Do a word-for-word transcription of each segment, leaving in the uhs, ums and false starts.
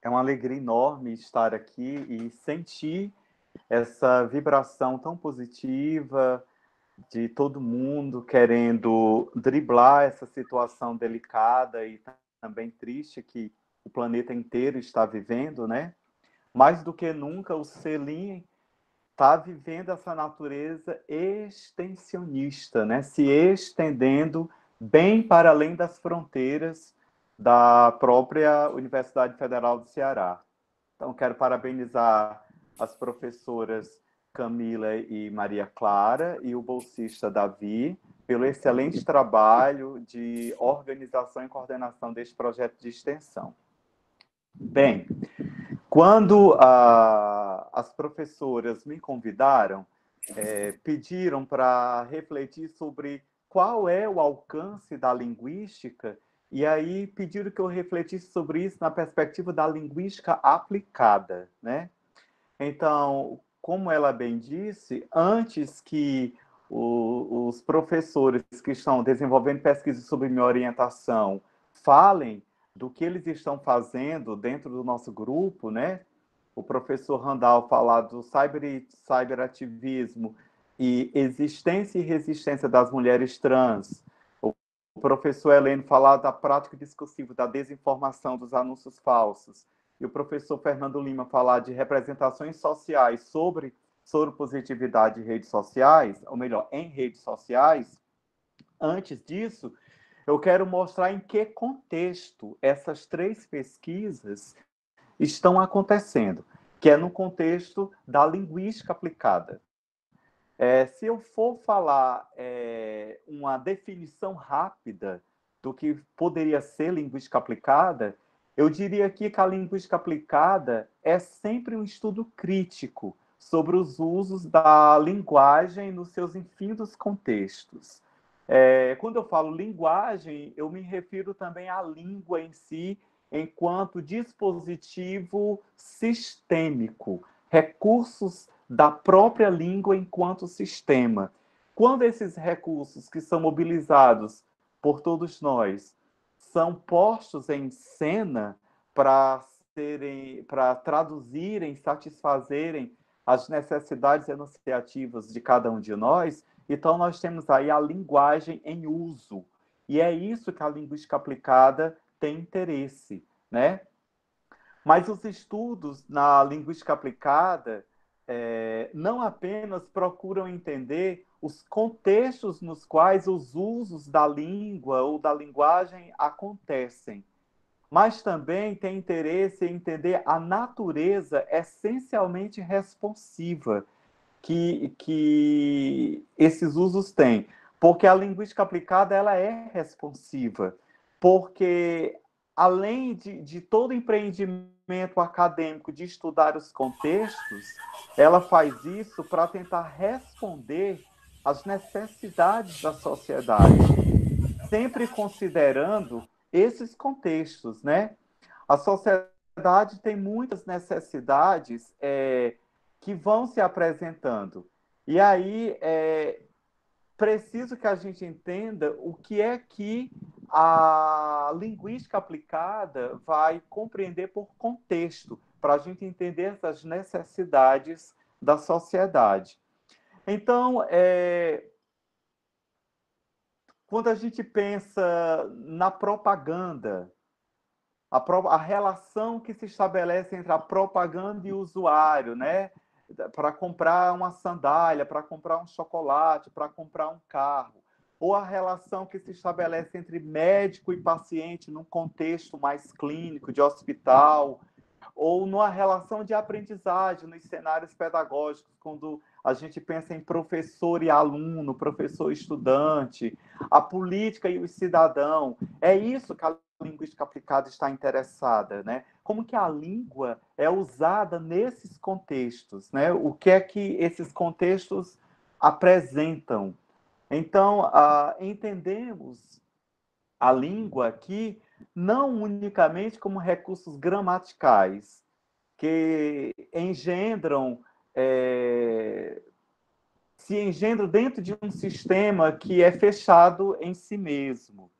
É uma alegria enorme estar aqui e sentir essa vibração tão positiva de todo mundo querendo driblar essa situação delicada e também triste que o planeta inteiro está vivendo, né? Mais do que nunca, o SELIN está vivendo essa natureza extensionista, né? Se estendendo bem para além das fronteiras da própria Universidade Federal do Ceará. Então, quero parabenizar as professoras Camila e Maria Clara e o bolsista Davi pelo excelente trabalho de organização e coordenação deste projeto de extensão. Bem, quando a, as professoras me convidaram, é, pediram para refletir sobre qual é o alcance da linguística, e aí pediram que eu refletisse sobre isso na perspectiva da linguística aplicada, né? Então, como ela bem disse, antes que o, os professores que estão desenvolvendo pesquisas sobre minha orientação falem do que eles estão fazendo dentro do nosso grupo, né? O professor Randall falar do cyber, ciberativismo e existência e resistência das mulheres trans, o professor Heleno falar da prática discursiva, da desinformação, dos anúncios falsos, e o professor Fernando Lima falar de representações sociais sobre soropositividade em redes sociais, ou melhor, em redes sociais. Antes disso, eu quero mostrar em que contexto essas três pesquisas estão acontecendo, que é no contexto da linguística aplicada. É, se eu for falar é, uma definição rápida do que poderia ser linguística aplicada, eu diria aqui que a linguística aplicada é sempre um estudo crítico sobre os usos da linguagem nos seus infindos contextos. É, quando eu falo linguagem, eu me refiro também à língua em si, enquanto dispositivo sistêmico, recursos da própria língua enquanto sistema. Quando esses recursos que são mobilizados por todos nós são postos em cena para serem, para traduzirem, satisfazerem as necessidades enunciativas de cada um de nós, então nós temos aí a linguagem em uso. E é isso que a linguística aplicada tem interesse, né? Mas os estudos na linguística aplicada É, não apenas procuram entender os contextos nos quais os usos da língua ou da linguagem acontecem, mas também tem interesse em entender a natureza essencialmente responsiva que, que esses usos têm, porque a linguística aplicada ela é responsiva, porque além de, de todo empreendimento acadêmico de estudar os contextos, ela faz isso para tentar responder às necessidades da sociedade, sempre considerando esses contextos, né? A sociedade tem muitas necessidades é, que vão se apresentando. E aí é preciso que a gente entenda o que é que a linguística aplicada vai compreender por contexto, para a gente entender essas necessidades da sociedade. Então, é... quando a gente pensa na propaganda, a, pro... a relação que se estabelece entre a propaganda e o usuário, né? Para comprar uma sandália, para comprar um chocolate, para comprar um carro, ou a relação que se estabelece entre médico e paciente num contexto mais clínico, de hospital, ou numa relação de aprendizagem nos cenários pedagógicos, quando a gente pensa em professor e aluno, professor e estudante, a política e o cidadão. É isso que a linguística aplicada está interessada, né? Como que a língua é usada nesses contextos, né? O que é que esses contextos apresentam? Então, ah, entendemos a língua aqui não unicamente como recursos gramaticais que engendram, é, se engendram dentro de um sistema que é fechado em si mesmo.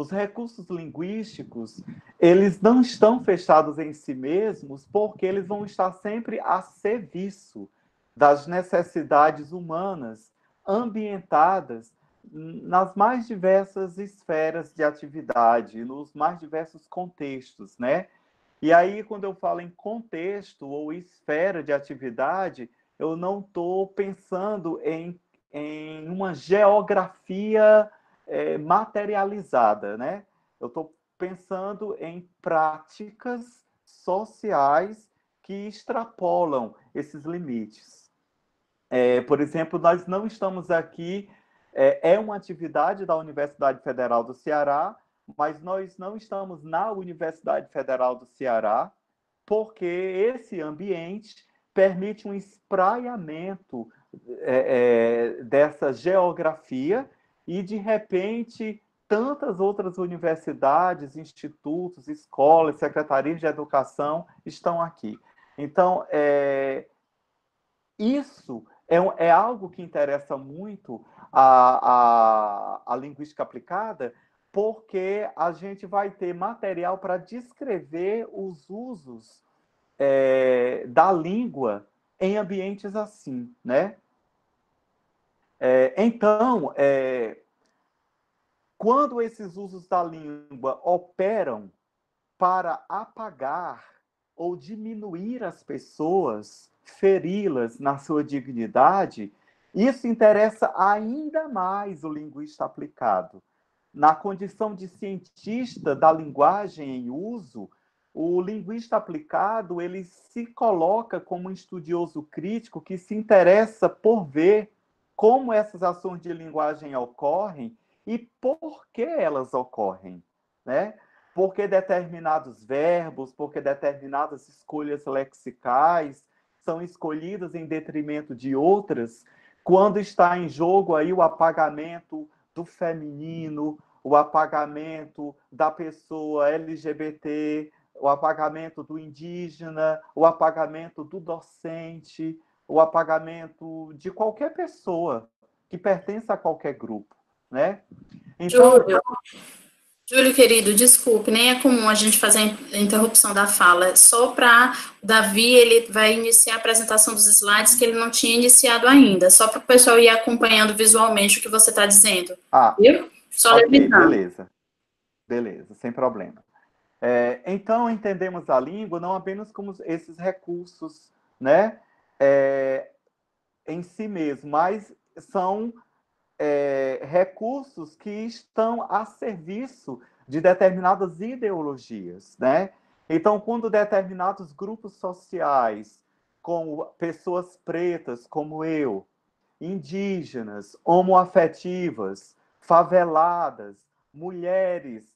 os recursos linguísticos, eles não estão fechados em si mesmos, porque eles vão estar sempre a serviço das necessidades humanas, ambientadas nas mais diversas esferas de atividade, nos mais diversos contextos, né? E aí, quando eu falo em contexto ou esfera de atividade, eu não estou pensando em, em uma geografia é, materializada, né? Eu estou pensando em práticas sociais que extrapolam esses limites. É, por exemplo, nós não estamos aqui... É, é uma atividade da Universidade Federal do Ceará, mas nós não estamos na Universidade Federal do Ceará, porque esse ambiente permite um espraiamento é, é, dessa geografia e, de repente, tantas outras universidades, institutos, escolas, secretarias de educação estão aqui. Então, é, isso é, é algo que interessa muito a, a, a linguística aplicada, porque a gente vai ter material para descrever os usos é, da língua em ambientes assim, né? É, então, é, quando esses usos da língua operam para apagar ou diminuir as pessoas, feri-las na sua dignidade, isso interessa ainda mais o linguista aplicado. Na condição de cientista da linguagem em uso, o linguista aplicado ele se coloca como um estudioso crítico que se interessa por ver como essas ações de linguagem ocorrem e por que elas ocorrem, né? Por que determinados verbos, por que determinadas escolhas lexicais são escolhidas em detrimento de outras, quando está em jogo aí o apagamento do feminino, o apagamento da pessoa L G B T, o apagamento do indígena, o apagamento do docente, o apagamento de qualquer pessoa que pertence a qualquer grupo, né? Então, Júlio, Júlio querido, desculpe, nem é comum a gente fazer a interrupção da fala, só para o Davi, ele vai iniciar a apresentação dos slides que ele não tinha iniciado ainda, só para o pessoal ir acompanhando visualmente o que você está dizendo, ah, viu? Só okay, levantar. Beleza, beleza, sem problema. É, então, entendemos a língua não apenas como esses recursos, né, é, em si mesmo, mas são é, recursos que estão a serviço de determinadas ideologias, né? Então, quando determinados grupos sociais, como pessoas pretas, como eu, indígenas, homoafetivas, faveladas, mulheres,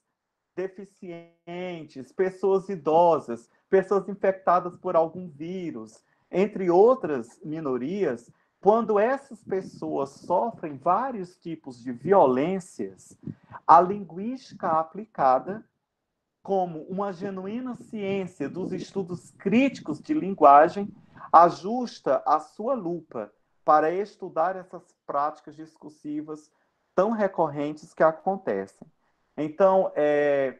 deficientes, pessoas idosas, pessoas infectadas por algum vírus, entre outras minorias, quando essas pessoas sofrem vários tipos de violências, a linguística aplicada, como uma genuína ciência dos estudos críticos de linguagem, ajusta a sua lupa para estudar essas práticas discursivas tão recorrentes que acontecem. Então, é,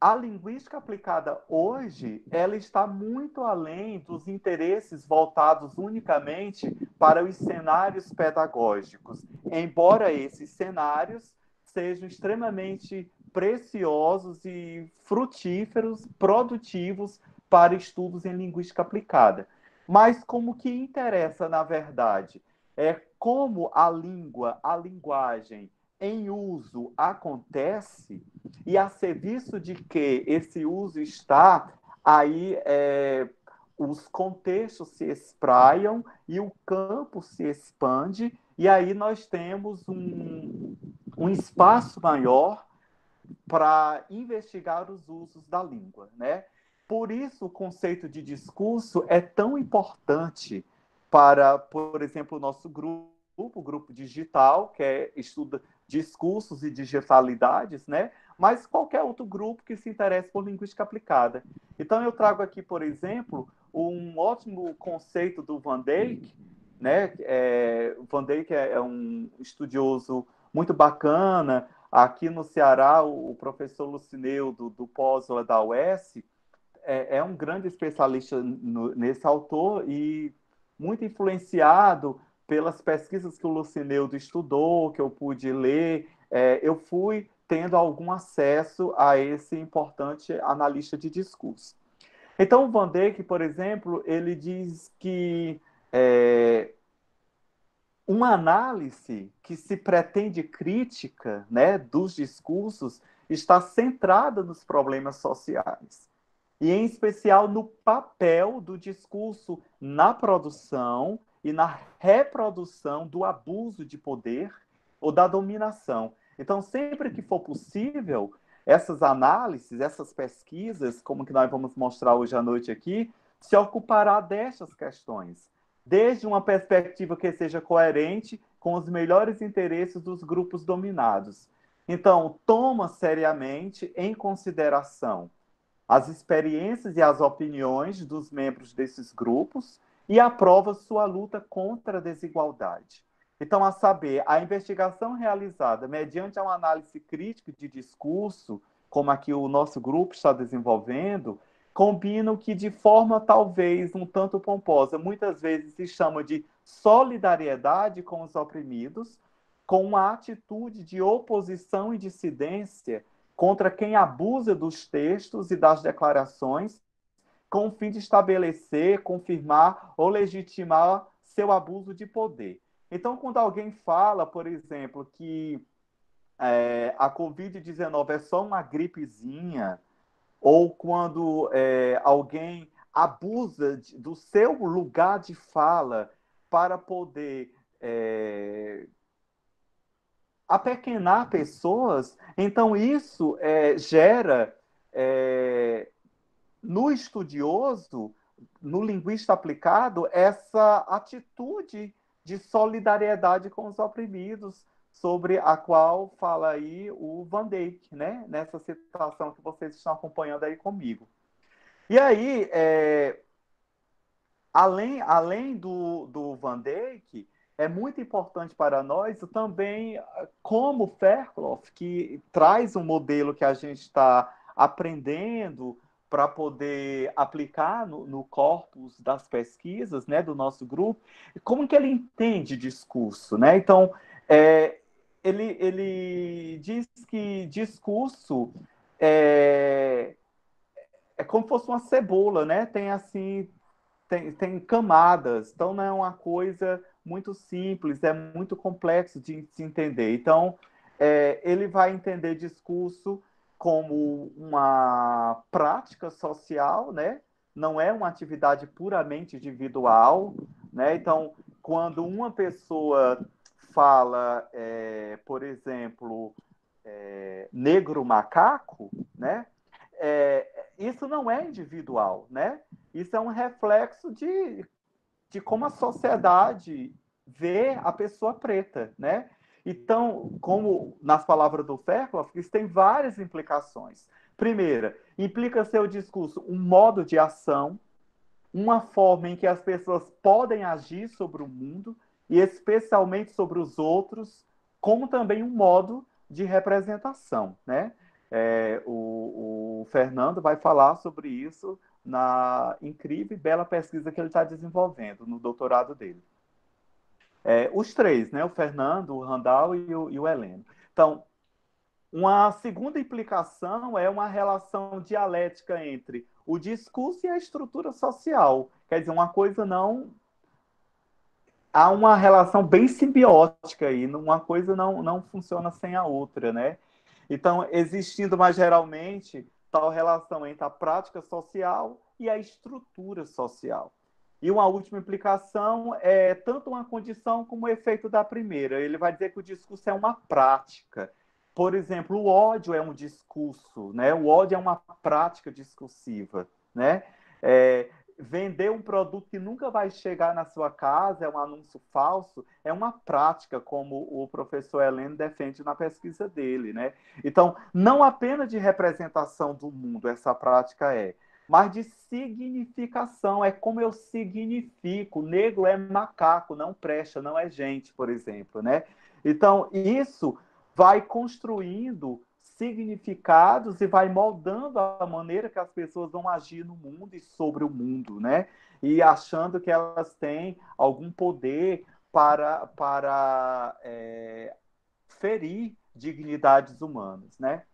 a linguística aplicada hoje, ela está muito além dos interesses voltados unicamente para os cenários pedagógicos, embora esses cenários sejam extremamente preciosos e frutíferos, produtivos para estudos em linguística aplicada. Mas como que interessa, na verdade, é como a língua, a linguagem, em uso acontece e a serviço de que esse uso está, aí é, os contextos se espraiam e o campo se expande e aí nós temos um, um espaço maior para investigar os usos da língua, né? Por isso o conceito de discurso é tão importante para, por exemplo, o nosso grupo, o grupo digital, que é, estuda discursos e digitalidades, né? Mas qualquer outro grupo que se interesse por linguística aplicada. Então, eu trago aqui, por exemplo, um ótimo conceito do Van Dijk, né? É, Van Dijk é um estudioso muito bacana, Aqui no Ceará, o professor Lucineu, do, do Pósula da U E S, é, é um grande especialista no, nesse autor e muito influenciado pelas pesquisas que o Lucineu estudou, que eu pude ler, é, eu fui tendo algum acesso a esse importante analista de discurso. Então, o Van Dijk, por exemplo, ele diz que é, uma análise que se pretende crítica, né, dos discursos está centrada nos problemas sociais, e em especial no papel do discurso na produção e na reprodução do abuso de poder ou da dominação. Então, sempre que for possível, essas análises, essas pesquisas, como que nós vamos mostrar hoje à noite aqui, se ocupará destas questões, desde uma perspectiva que seja coerente com os melhores interesses dos grupos dominados. Então, toma seriamente em consideração as experiências e as opiniões dos membros desses grupos e aprova sua luta contra a desigualdade. Então, a saber, a investigação realizada mediante uma análise crítica de discurso, como aqui o nosso grupo está desenvolvendo, combinam que, de forma talvez um tanto pomposa, muitas vezes se chama de solidariedade com os oprimidos, com uma atitude de oposição e dissidência contra quem abusa dos textos e das declarações, com o fim de estabelecer, confirmar ou legitimar seu abuso de poder. Então, quando alguém fala, por exemplo, que é, a covid dezenove é só uma gripezinha, ou quando é, alguém abusa de, do seu lugar de fala para poder é, apequenar pessoas, então isso é, gera é, no estudioso, no linguista aplicado, essa atitude de solidariedade com os oprimidos, sobre a qual fala aí o Van Dijk, né? Nessa situação que vocês estão acompanhando aí comigo. E aí, é, além, além do, do Van Dijk, é muito importante para nós também, como o Fairclough, que traz um modelo que a gente está aprendendo para poder aplicar no, no corpus das pesquisas, né, do nosso grupo, como que ele entende discurso, né? Então, é, ele, ele diz que discurso é, é como se fosse uma cebola, né? Tem, assim, tem, tem camadas, então não é uma coisa muito simples, é muito complexo de se entender. Então, é, ele vai entender discurso como uma prática social, né? Não é uma atividade puramente individual, né? Então, quando uma pessoa fala, é, por exemplo, é, negro macaco, né? É, isso não é individual, né? Isso é um reflexo de, de como a sociedade vê a pessoa preta, né? Então, como nas palavras do Fairclough, isso tem várias implicações. Primeira, implica seu discurso um modo de ação, uma forma em que as pessoas podem agir sobre o mundo e especialmente sobre os outros, como também um modo de representação, né? É, o, o Fernando vai falar sobre isso na incrível e bela pesquisa que ele está desenvolvendo no doutorado dele. É, os três, né? O Fernando, o Randall e o, e o Heleno. Então, uma segunda implicação é uma relação dialética entre o discurso e a estrutura social. Quer dizer, uma coisa não... Há uma relação bem simbiótica aí, uma coisa não, não funciona sem a outra, né? Então, existindo mais geralmente tal relação entre a prática social e a estrutura social. E uma última implicação é tanto uma condição como o efeito da primeira. Ele vai dizer que o discurso é uma prática. Por exemplo, o ódio é um discurso, né? O ódio é uma prática discursiva, né? É, vender um produto que nunca vai chegar na sua casa, é um anúncio falso, é uma prática, como o professor Heleno defende na pesquisa dele, né? Então, não apenas de representação do mundo essa prática é, mas de significação, é como eu significo. Negro é macaco, não presta, não é gente, por exemplo, né? Então, isso vai construindo significados e vai moldando a maneira que as pessoas vão agir no mundo e sobre o mundo, né? E achando que elas têm algum poder para, para é, ferir dignidades humanas, né?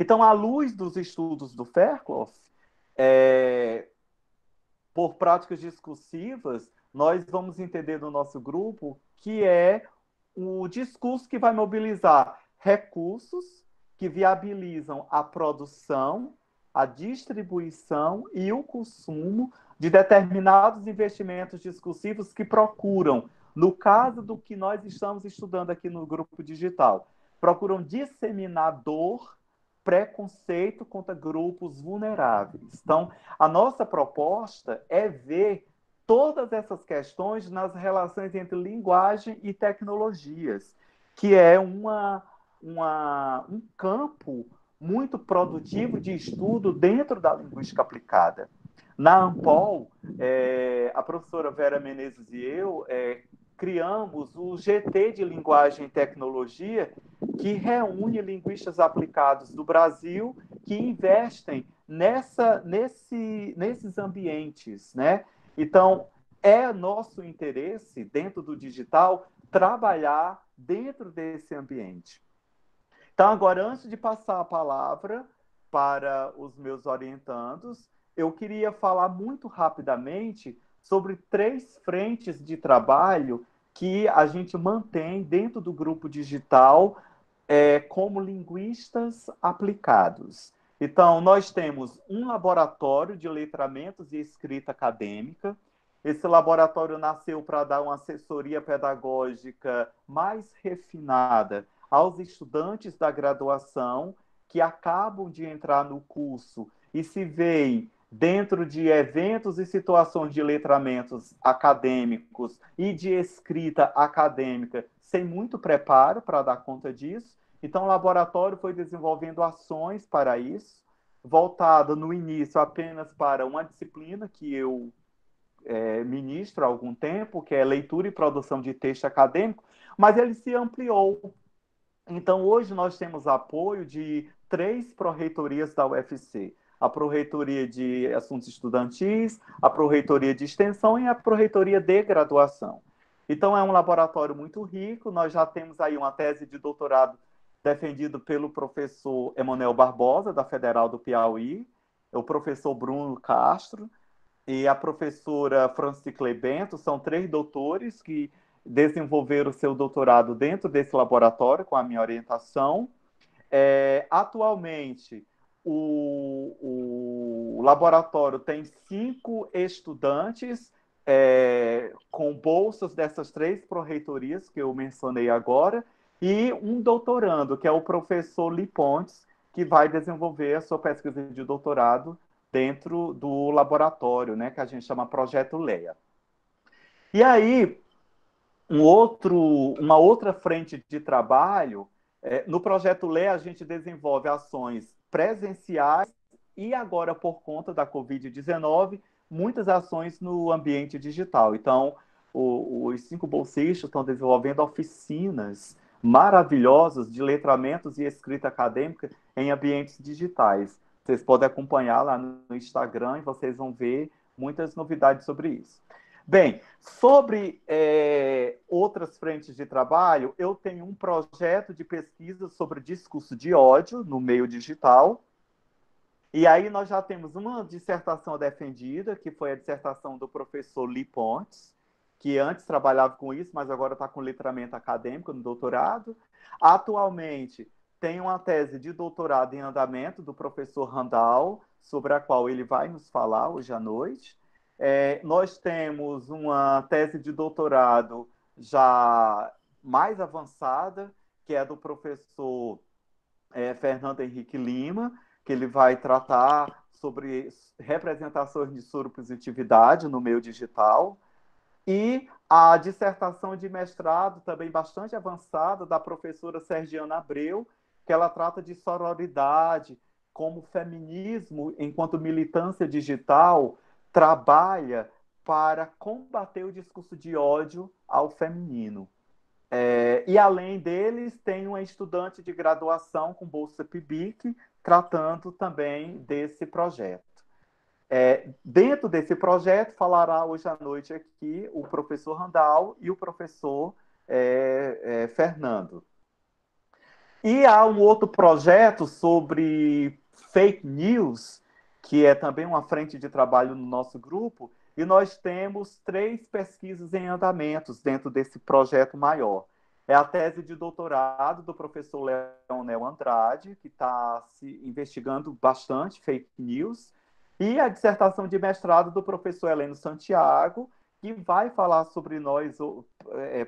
Então, à luz dos estudos do Fairclough, é, por práticas discursivas, nós vamos entender no nosso grupo que é o discurso que vai mobilizar recursos que viabilizam a produção, a distribuição e o consumo de determinados investimentos discursivos que procuram, no caso do que nós estamos estudando aqui no grupo digital, procuram disseminar dor, preconceito contra grupos vulneráveis. Então, a nossa proposta é ver todas essas questões nas relações entre linguagem e tecnologias, que é uma, uma, um campo muito produtivo de estudo dentro da linguística aplicada. Na ANPOL, é, a professora Vera Menezes e eu é, criamos o G T de Linguagem e Tecnologia, que reúne linguistas aplicados do Brasil que investem nessa, nesse, nesses ambientes, né? Então, é nosso interesse, dentro do digital, trabalhar dentro desse ambiente. Então, agora, antes de passar a palavra para os meus orientandos, eu queria falar muito rapidamente sobre três frentes de trabalho que a gente mantém dentro do grupo digital é, como linguistas aplicados. Então, nós temos um laboratório de letramentos e escrita acadêmica. Esse laboratório nasceu para dar uma assessoria pedagógica mais refinada aos estudantes da graduação que acabam de entrar no curso e se veem dentro de eventos e situações de letramentos acadêmicos e de escrita acadêmica sem muito preparo para dar conta disso. Então, o laboratório foi desenvolvendo ações para isso, voltada no início apenas para uma disciplina que eu é, ministro há algum tempo, que é leitura e produção de texto acadêmico, mas ele se ampliou. Então, hoje nós temos apoio de três pró-reitorias da U F C, a pró-reitoria de assuntos estudantis, a pró-reitoria de extensão e a pró-reitoria de graduação. Então, é um laboratório muito rico, nós já temos aí uma tese de doutorado defendido pelo professor Emanuel Barbosa, da Federal do Piauí, o professor Bruno Castro e a professora Francicle Bento, são três doutores que desenvolveram seu doutorado dentro desse laboratório, com a minha orientação. É, atualmente, o, o laboratório tem cinco estudantes é, com bolsas dessas três pró-reitorias que eu mencionei agora, e um doutorando, que é o professor Lipontes, que vai desenvolver a sua pesquisa de doutorado dentro do laboratório, né, que a gente chama Projeto LEA. E aí, um outro, uma outra frente de trabalho, é, no Projeto LEA a gente desenvolve ações presenciais e agora, por conta da covid dezenove, muitas ações no ambiente digital. Então, o, os cinco bolsistas estão desenvolvendo oficinas maravilhosos de letramentos e escrita acadêmica em ambientes digitais. Vocês podem acompanhar lá no Instagram e vocês vão ver muitas novidades sobre isso. Bem, sobre é, outras frentes de trabalho, eu tenho um projeto de pesquisa sobre discurso de ódio no meio digital. E aí nós já temos uma dissertação defendida, que foi a dissertação do professor Lipontes, que antes trabalhava com isso, mas agora está com letramento acadêmico no doutorado. Atualmente, tem uma tese de doutorado em andamento do professor Randall, sobre a qual ele vai nos falar hoje à noite. É, nós temos uma tese de doutorado já mais avançada, que é do professor é, Fernando Henrique Lima, que ele vai tratar sobre representações de soropositividade no meio digital. E a dissertação de mestrado, também bastante avançada, da professora Sergiana Abreu, que ela trata de sororidade, como o feminismo, enquanto militância digital, trabalha para combater o discurso de ódio ao feminino. É, e, além deles, tem uma estudante de graduação com bolsa PIBIC tratando também desse projeto. É, dentro desse projeto, falará hoje à noite aqui o professor Randall e o professor é, é, Fernando. E há um outro projeto sobre fake news, que é também uma frente de trabalho no nosso grupo, e nós temos três pesquisas em andamentos dentro desse projeto maior. É a tese de doutorado do professor Leonel Andrade, que está se investigando bastante fake news, e a dissertação de mestrado do professor Heleno Santiago, que vai falar sobre nós,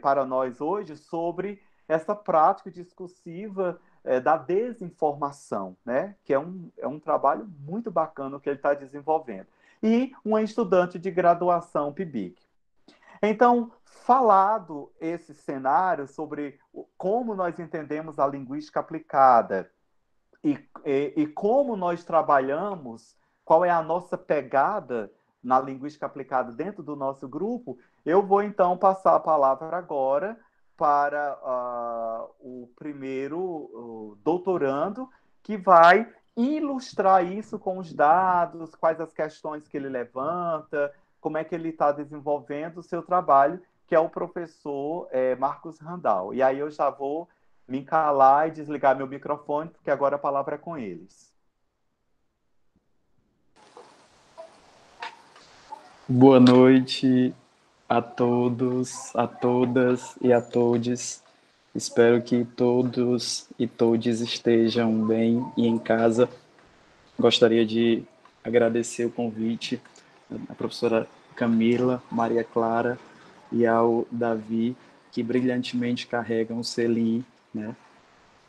para nós hoje sobre essa prática discursiva da desinformação, né? Que é um, é um trabalho muito bacana que ele está desenvolvendo. E uma estudante de graduação PIBIC. Então, falado esse cenário sobre como nós entendemos a linguística aplicada e, e, e como nós trabalhamos, qual é a nossa pegada na linguística aplicada dentro do nosso grupo, eu vou, então, passar a palavra agora para uh, o primeiro uh, doutorando, que vai ilustrar isso com os dados, quais as questões que ele levanta, como é que ele está desenvolvendo o seu trabalho, que é o professor é, Marcos Randall. E aí eu já vou me encalar e desligar meu microfone, porque agora a palavra é com eles. Boa noite a todos, a todas e a todes. Espero que todos e todes estejam bem e em casa. Gostaria de agradecer o convite à professora Camila, Maria Clara e ao Davi, que brilhantemente carregam o SELIN, né?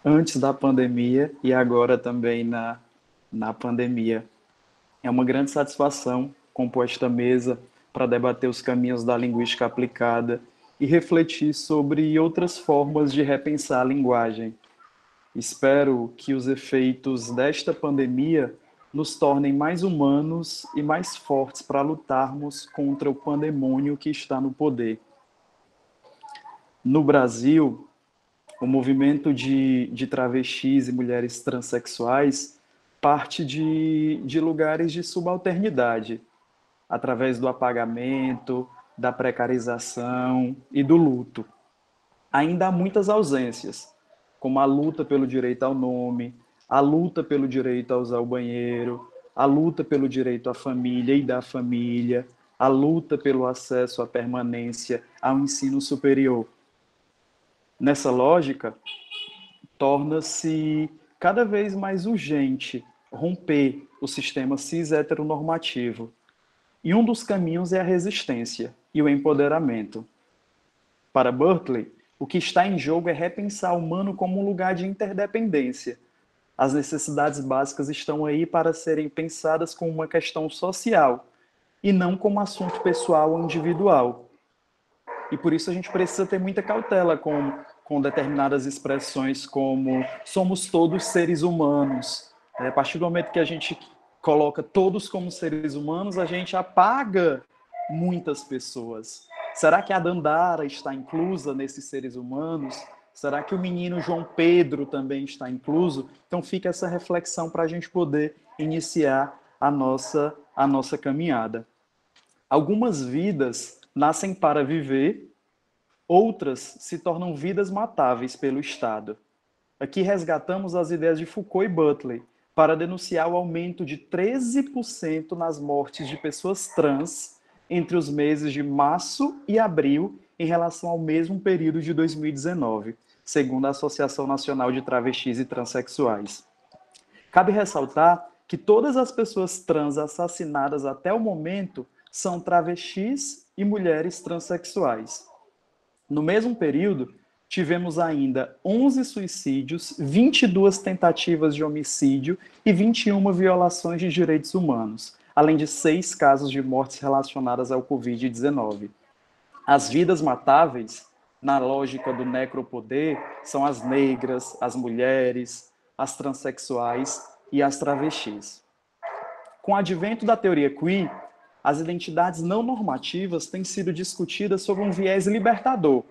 Antes da pandemia e agora também na, na pandemia. É uma grande satisfação compor esta mesa para debater os caminhos da linguística aplicada e refletir sobre outras formas de repensar a linguagem. Espero que os efeitos desta pandemia nos tornem mais humanos e mais fortes para lutarmos contra o pandemônio que está no poder. No Brasil, o movimento de, de travestis e mulheres transexuais parte de, de lugares de subalternidade, através do apagamento, da precarização e do luto. Ainda há muitas ausências, como a luta pelo direito ao nome, a luta pelo direito a usar o banheiro, a luta pelo direito à família e da família, a luta pelo acesso à permanência ao ensino superior. Nessa lógica, torna-se cada vez mais urgente romper o sistema cis-heteronormativo. E um dos caminhos é a resistência e o empoderamento. Para Butler, o que está em jogo é repensar o humano como um lugar de interdependência. As necessidades básicas estão aí para serem pensadas como uma questão social e não como assunto pessoal ou individual. E por isso a gente precisa ter muita cautela com, com determinadas expressões como somos todos seres humanos. É, a partir do momento que a gente coloca todos como seres humanos, a gente apaga muitas pessoas. Será que a Dandara está inclusa nesses seres humanos? Será que o menino João Pedro também está incluso? Então fica essa reflexão para a gente poder iniciar a nossa, a nossa caminhada. Algumas vidas nascem para viver, outras se tornam vidas matáveis pelo Estado. Aqui resgatamos as ideias de Foucault e Butler, para denunciar o aumento de treze por cento nas mortes de pessoas trans entre os meses de março e abril em relação ao mesmo período de dois mil e dezenove, segundo a Associação Nacional de Travestis e Transsexuais. Cabe ressaltar que todas as pessoas trans assassinadas até o momento são travestis e mulheres transexuais. No mesmo período, tivemos ainda onze suicídios, vinte e duas tentativas de homicídio e vinte e uma violações de direitos humanos, além de seis casos de mortes relacionadas ao covid dezenove. As vidas matáveis, na lógica do necropoder, são as negras, as mulheres, as transexuais e as travestis. Com o advento da teoria queer, as identidades não normativas têm sido discutidas sob um viés libertador,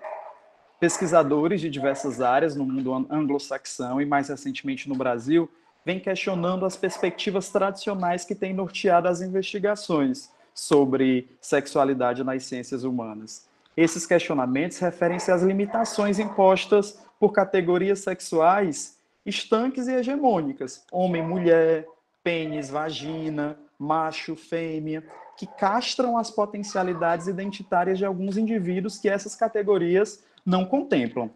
Pesquisadores de diversas áreas no mundo anglo-saxão e mais recentemente no Brasil vêm questionando as perspectivas tradicionais que têm norteado as investigações sobre sexualidade nas ciências humanas. Esses questionamentos referem-se às limitações impostas por categorias sexuais estanques e hegemônicas, homem, mulher, pênis, vagina, macho, fêmea, que castram as potencialidades identitárias de alguns indivíduos que essas categorias não contemplam.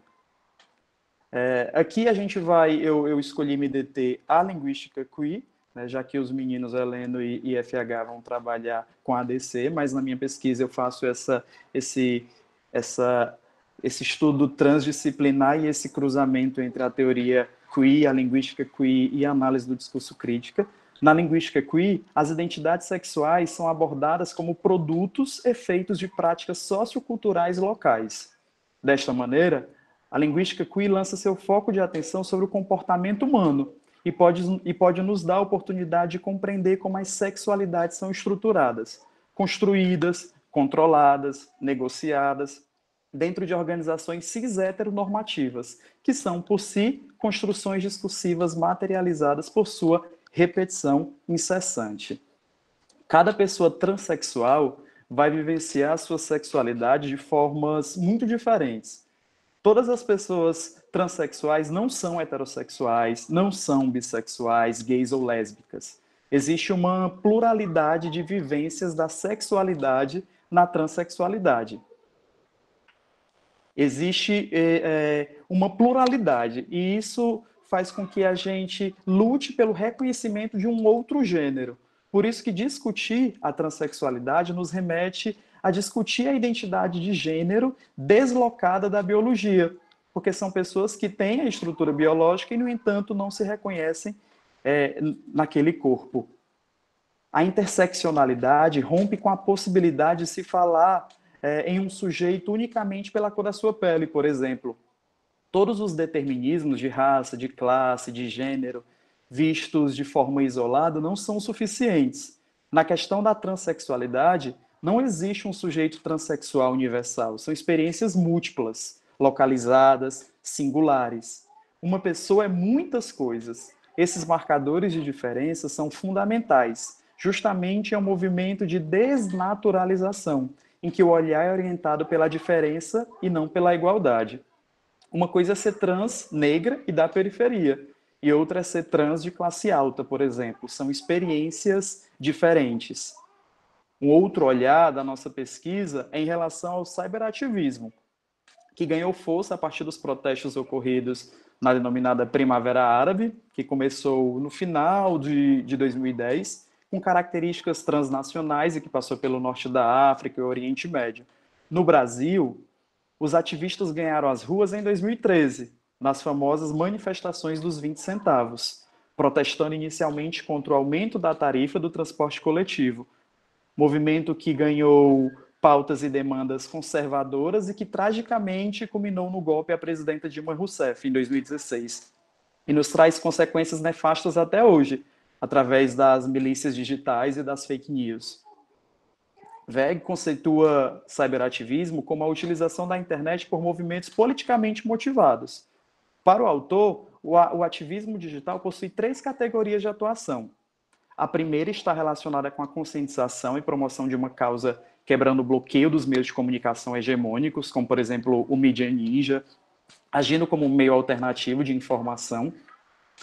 É, aqui a gente vai, eu, eu escolhi me deter à linguística queer, né, já que os meninos Heleno e, e F H vão trabalhar com A D C, mas na minha pesquisa eu faço essa, esse, essa, esse estudo transdisciplinar e esse cruzamento entre a teoria queer, a linguística queer e a análise do discurso crítica. Na linguística queer, as identidades sexuais são abordadas como produtos, efeitos de práticas socioculturais locais. Desta maneira, a linguística queer lança seu foco de atenção sobre o comportamento humano e pode, e pode nos dar a oportunidade de compreender como as sexualidades são estruturadas, construídas, controladas, negociadas, dentro de organizações cis-heteronormativas, que são, por si, construções discursivas materializadas por sua repetição incessante. Cada pessoa transexual vai vivenciar a sua sexualidade de formas muito diferentes. Todas as pessoas transexuais não são heterossexuais, não são bissexuais, gays ou lésbicas. Existe uma pluralidade de vivências da sexualidade na transexualidade. Existe é, é, uma pluralidade, e isso faz com que a gente lute pelo reconhecimento de um outro gênero. Por isso que discutir a transexualidade nos remete a discutir a identidade de gênero deslocada da biologia, porque são pessoas que têm a estrutura biológica e, no entanto, não se reconhecem é, naquele corpo. A interseccionalidade rompe com a possibilidade de se falar É, em um sujeito unicamente pela cor da sua pele, por exemplo. Todos os determinismos de raça, de classe, de gênero, vistos de forma isolada, não são suficientes. Na questão da transexualidade, não existe um sujeito transexual universal. São experiências múltiplas, localizadas, singulares. Uma pessoa é muitas coisas. Esses marcadores de diferença são fundamentais. Justamente é um movimento de desnaturalização, em que o olhar é orientado pela diferença e não pela igualdade. Uma coisa é ser trans, negra e da periferia, e outra é ser trans de classe alta, por exemplo. São experiências diferentes. Um outro olhar da nossa pesquisa é em relação ao cyberativismo, que ganhou força a partir dos protestos ocorridos na denominada Primavera Árabe, que começou no final de, de dois mil e dez, com características transnacionais e que passou pelo norte da África e o Oriente Médio. No Brasil, os ativistas ganharam as ruas em dois mil e treze, nas famosas manifestações dos vinte centavos, protestando inicialmente contra o aumento da tarifa do transporte coletivo, movimento que ganhou pautas e demandas conservadoras e que tragicamente culminou no golpe à presidenta Dilma Rousseff em dois mil e dezesseis, e nos traz consequências nefastas até hoje, através das milícias digitais e das fake news. W E G conceitua cyberativismo como a utilização da internet por movimentos politicamente motivados. Para o autor, o ativismo digital possui três categorias de atuação. A primeira está relacionada com a conscientização e promoção de uma causa quebrando o bloqueio dos meios de comunicação hegemônicos, como, por exemplo, o Mídia Ninja, agindo como um meio alternativo de informação.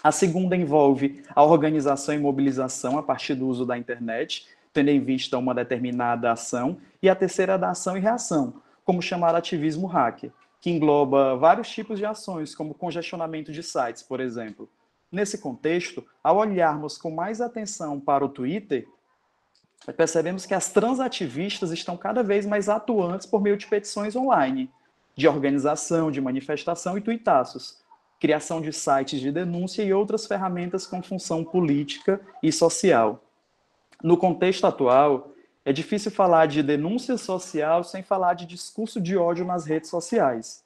A segunda envolve a organização e mobilização a partir do uso da internet, tendo em vista uma determinada ação. E a terceira é da ação e reação, como chamar ativismo hacker, que engloba vários tipos de ações, como congestionamento de sites, por exemplo. Nesse contexto, ao olharmos com mais atenção para o Twitter, percebemos que as transativistas estão cada vez mais atuantes por meio de petições online, de organização, de manifestação e tuitaços, criação de sites de denúncia e outras ferramentas com função política e social. No contexto atual, é difícil falar de denúncia social sem falar de discurso de ódio nas redes sociais.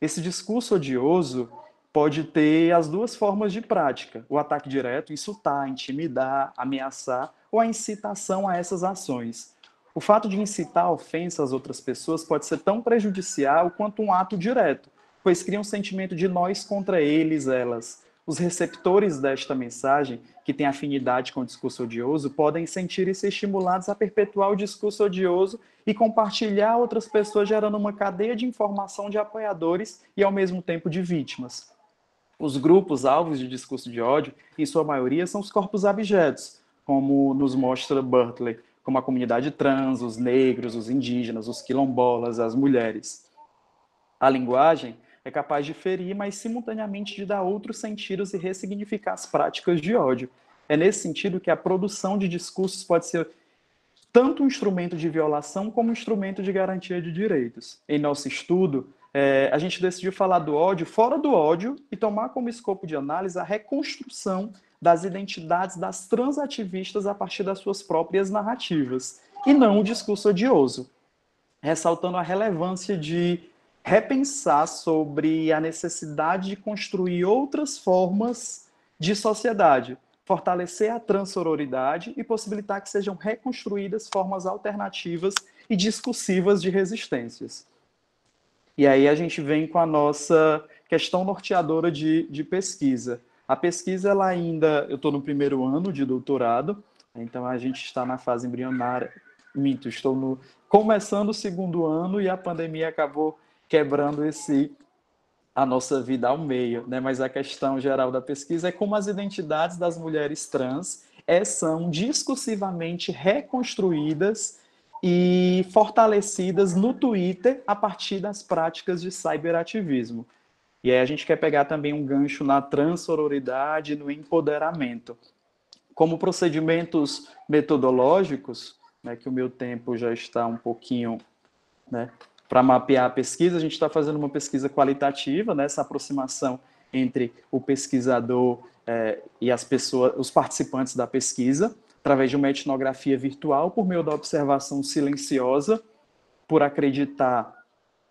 Esse discurso odioso pode ter as duas formas de prática: o ataque direto, insultar, intimidar, ameaçar, ou a incitação a essas ações. O O fato de incitar a ofensa às outras pessoas pode ser tão prejudicial quanto um ato direto, pois cria um sentimento de nós contra eles, elas. Os receptores desta mensagem, que têm afinidade com o discurso odioso, podem sentir-se estimulados a perpetuar o discurso odioso e compartilhar outras pessoas, gerando uma cadeia de informação de apoiadores e, ao mesmo tempo, de vítimas. Os grupos alvos de discurso de ódio, em sua maioria, são os corpos abjetos, como nos mostra Butler, como a comunidade trans, os negros, os indígenas, os quilombolas, as mulheres. A linguagem é capaz de ferir, mas simultaneamente de dar outros sentidos e ressignificar as práticas de ódio. É nesse sentido que a produção de discursos pode ser tanto um instrumento de violação como um instrumento de garantia de direitos. Em nosso estudo, é, a gente decidiu falar do ódio fora do ódio e tomar como escopo de análise a reconstrução das identidades das transativistas a partir das suas próprias narrativas, e não o discurso odioso, ressaltando a relevância de repensar sobre a necessidade de construir outras formas de sociedade, fortalecer a transororidade e possibilitar que sejam reconstruídas formas alternativas e discursivas de resistências. E aí a gente vem com a nossa questão norteadora de, de pesquisa. A pesquisa, ela ainda... Eu estou no primeiro ano de doutorado, então a gente está na fase embrionária. Minto, estou no, começando o segundo ano e a pandemia acabou quebrando esse, a nossa vida ao meio, né? Mas a questão geral da pesquisa é como as identidades das mulheres trans é, são discursivamente reconstruídas e fortalecidas no Twitter a partir das práticas de cyberativismo. E aí a gente quer pegar também um gancho na transororidade e no empoderamento. Como procedimentos metodológicos, né, que o meu tempo já está um pouquinho... né, para mapear a pesquisa, a gente está fazendo uma pesquisa qualitativa, né? Essa aproximação entre o pesquisador eh, e as pessoas, os participantes da pesquisa, através de uma etnografia virtual, por meio da observação silenciosa, por acreditar,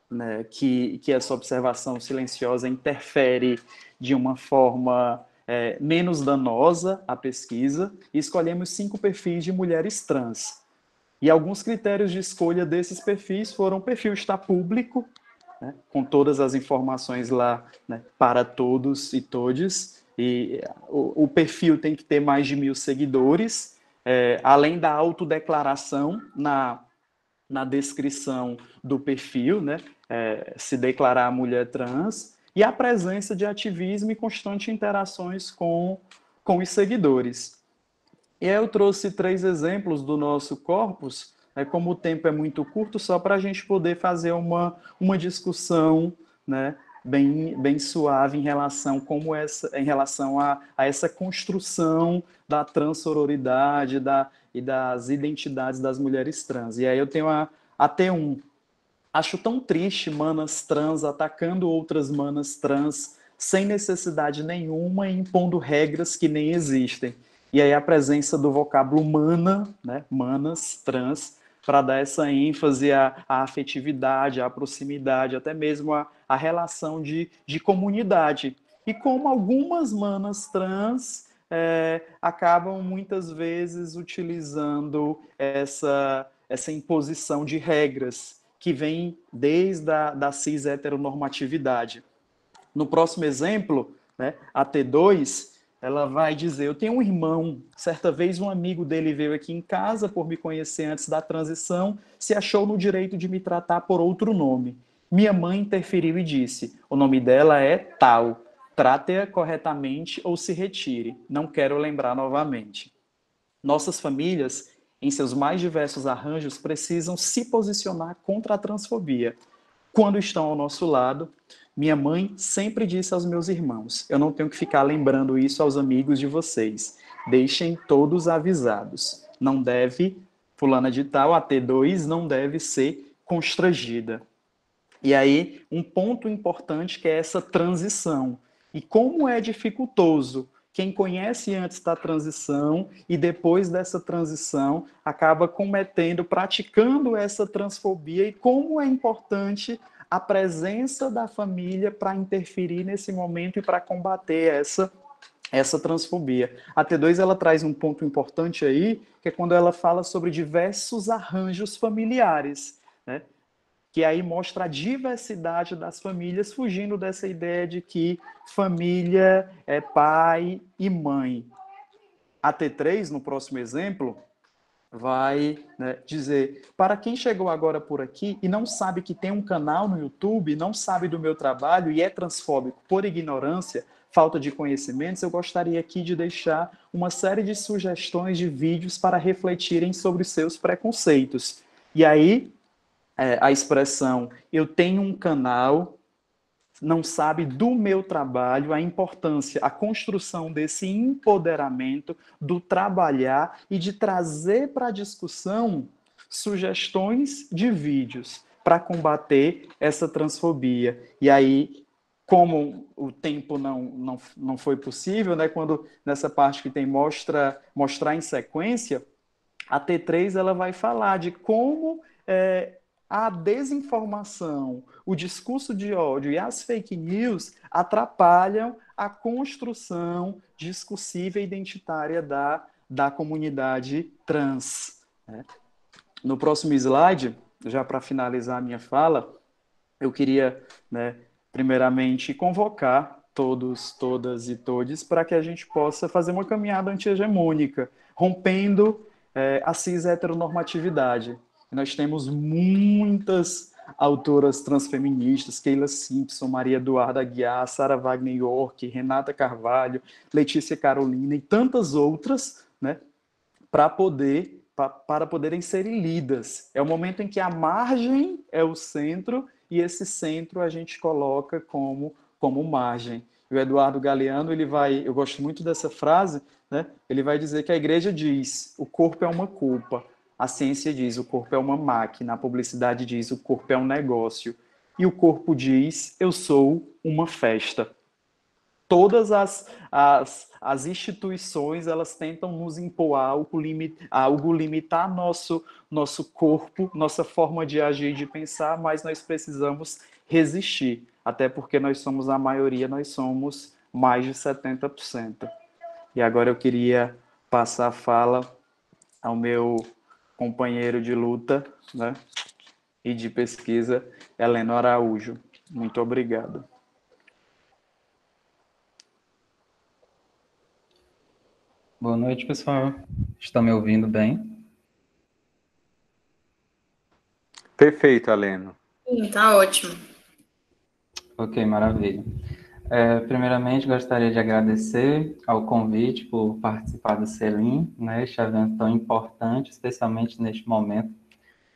né, que, que essa observação silenciosa interfere de uma forma eh, menos danosa à pesquisa, e escolhemos cinco perfis de mulheres trans. E alguns critérios de escolha desses perfis foram: perfil está público, né, com todas as informações lá, né, para todos e todes, e o, o perfil tem que ter mais de mil seguidores, é, além da autodeclaração na, na descrição do perfil, né, é, se declarar mulher trans, e a presença de ativismo e constantes interações com, com os seguidores. E aí eu trouxe três exemplos do nosso corpus, né, como o tempo é muito curto, só para a gente poder fazer uma, uma discussão, né, bem, bem suave em relação, como essa, em relação a, a essa construção da transororidade da, e das identidades das mulheres trans. E aí eu tenho a, a T um. Acho tão triste manas trans atacando outras manas trans sem necessidade nenhuma e impondo regras que nem existem. E aí a presença do vocábulo mana, né, manas, trans, para dar essa ênfase à, à afetividade, à proximidade, até mesmo à, à relação de, de comunidade. E como algumas manas trans é, acabam muitas vezes utilizando essa, essa imposição de regras, que vem desde a da cis heteronormatividade. No próximo exemplo, né, a T dois... Ela vai dizer: eu tenho um irmão, certa vez um amigo dele veio aqui em casa por me conhecer antes da transição, se achou no direito de me tratar por outro nome. Minha mãe interferiu e disse: o nome dela é tal, trate-a corretamente ou se retire, não quero lembrar novamente. Nossas famílias, em seus mais diversos arranjos, precisam se posicionar contra a transfobia. Quando estão ao nosso lado, minha mãe sempre disse aos meus irmãos: eu não tenho que ficar lembrando isso aos amigos de vocês. Deixem todos avisados. Não deve, fulana de tal, a T dois, não deve ser constrangida. E aí, um ponto importante que é essa transição. E como é dificultoso. Quem conhece antes da transição e depois dessa transição acaba cometendo, praticando essa transfobia, e como é importante a presença da família para interferir nesse momento e para combater essa essa transfobia. A T dois ela traz um ponto importante aí, que é quando ela fala sobre diversos arranjos familiares, né? Que aí mostra a diversidade das famílias, fugindo dessa ideia de que família é pai e mãe. A T três, no próximo exemplo, vai, né, dizer, para quem chegou agora por aqui e não sabe que tem um canal no YouTube, não sabe do meu trabalho e é transfóbico por ignorância, falta de conhecimentos, eu gostaria aqui de deixar uma série de sugestões de vídeos para refletirem sobre seus preconceitos. E aí, é, a expressão, eu tenho um canal, não sabe do meu trabalho, a importância, a construção desse empoderamento, do trabalhar e de trazer para a discussão sugestões de vídeos para combater essa transfobia. E aí, como o tempo não, não, não foi possível, né? Quando nessa parte que tem mostra, mostrar em sequência, a T três ela vai falar de como é, a desinformação, o discurso de ódio e as fake news atrapalham a construção discursiva e identitária da, da comunidade trans. Né? No próximo slide, já para finalizar a minha fala, eu queria, né, primeiramente, convocar todos, todas e todes para que a gente possa fazer uma caminhada anti-hegemônica, rompendo é, a cis-heteronormatividade. Nós temos muitas autoras transfeministas, Keila Simpson, Maria Eduarda Aguiar, Sarah Wagner York, Renata Carvalho, Letícia Carolina e tantas outras, né, para poder, pra, para poderem serem lidas. É o momento em que a margem é o centro e esse centro a gente coloca como, como margem. E o Eduardo Galeano, ele vai, eu gosto muito dessa frase, né, ele vai dizer que a igreja diz, o corpo é uma culpa. A ciência diz, o corpo é uma máquina. A publicidade diz, o corpo é um negócio. E o corpo diz, eu sou uma festa. Todas as, as, as instituições, elas tentam nos impor algo, algo limitar nosso, nosso corpo, nossa forma de agir e de pensar, mas nós precisamos resistir. Até porque nós somos a maioria, nós somos mais de setenta por cento. E agora eu queria passar a fala ao meu companheiro de luta, né, e de pesquisa, Heleno Araújo. Muito obrigado. Boa noite, pessoal. Estão me ouvindo bem? Perfeito, Heleno. Está ótimo. Ok, maravilha. É, primeiramente, gostaria de agradecer ao convite por participar do SELIN, né, este evento tão importante, especialmente neste momento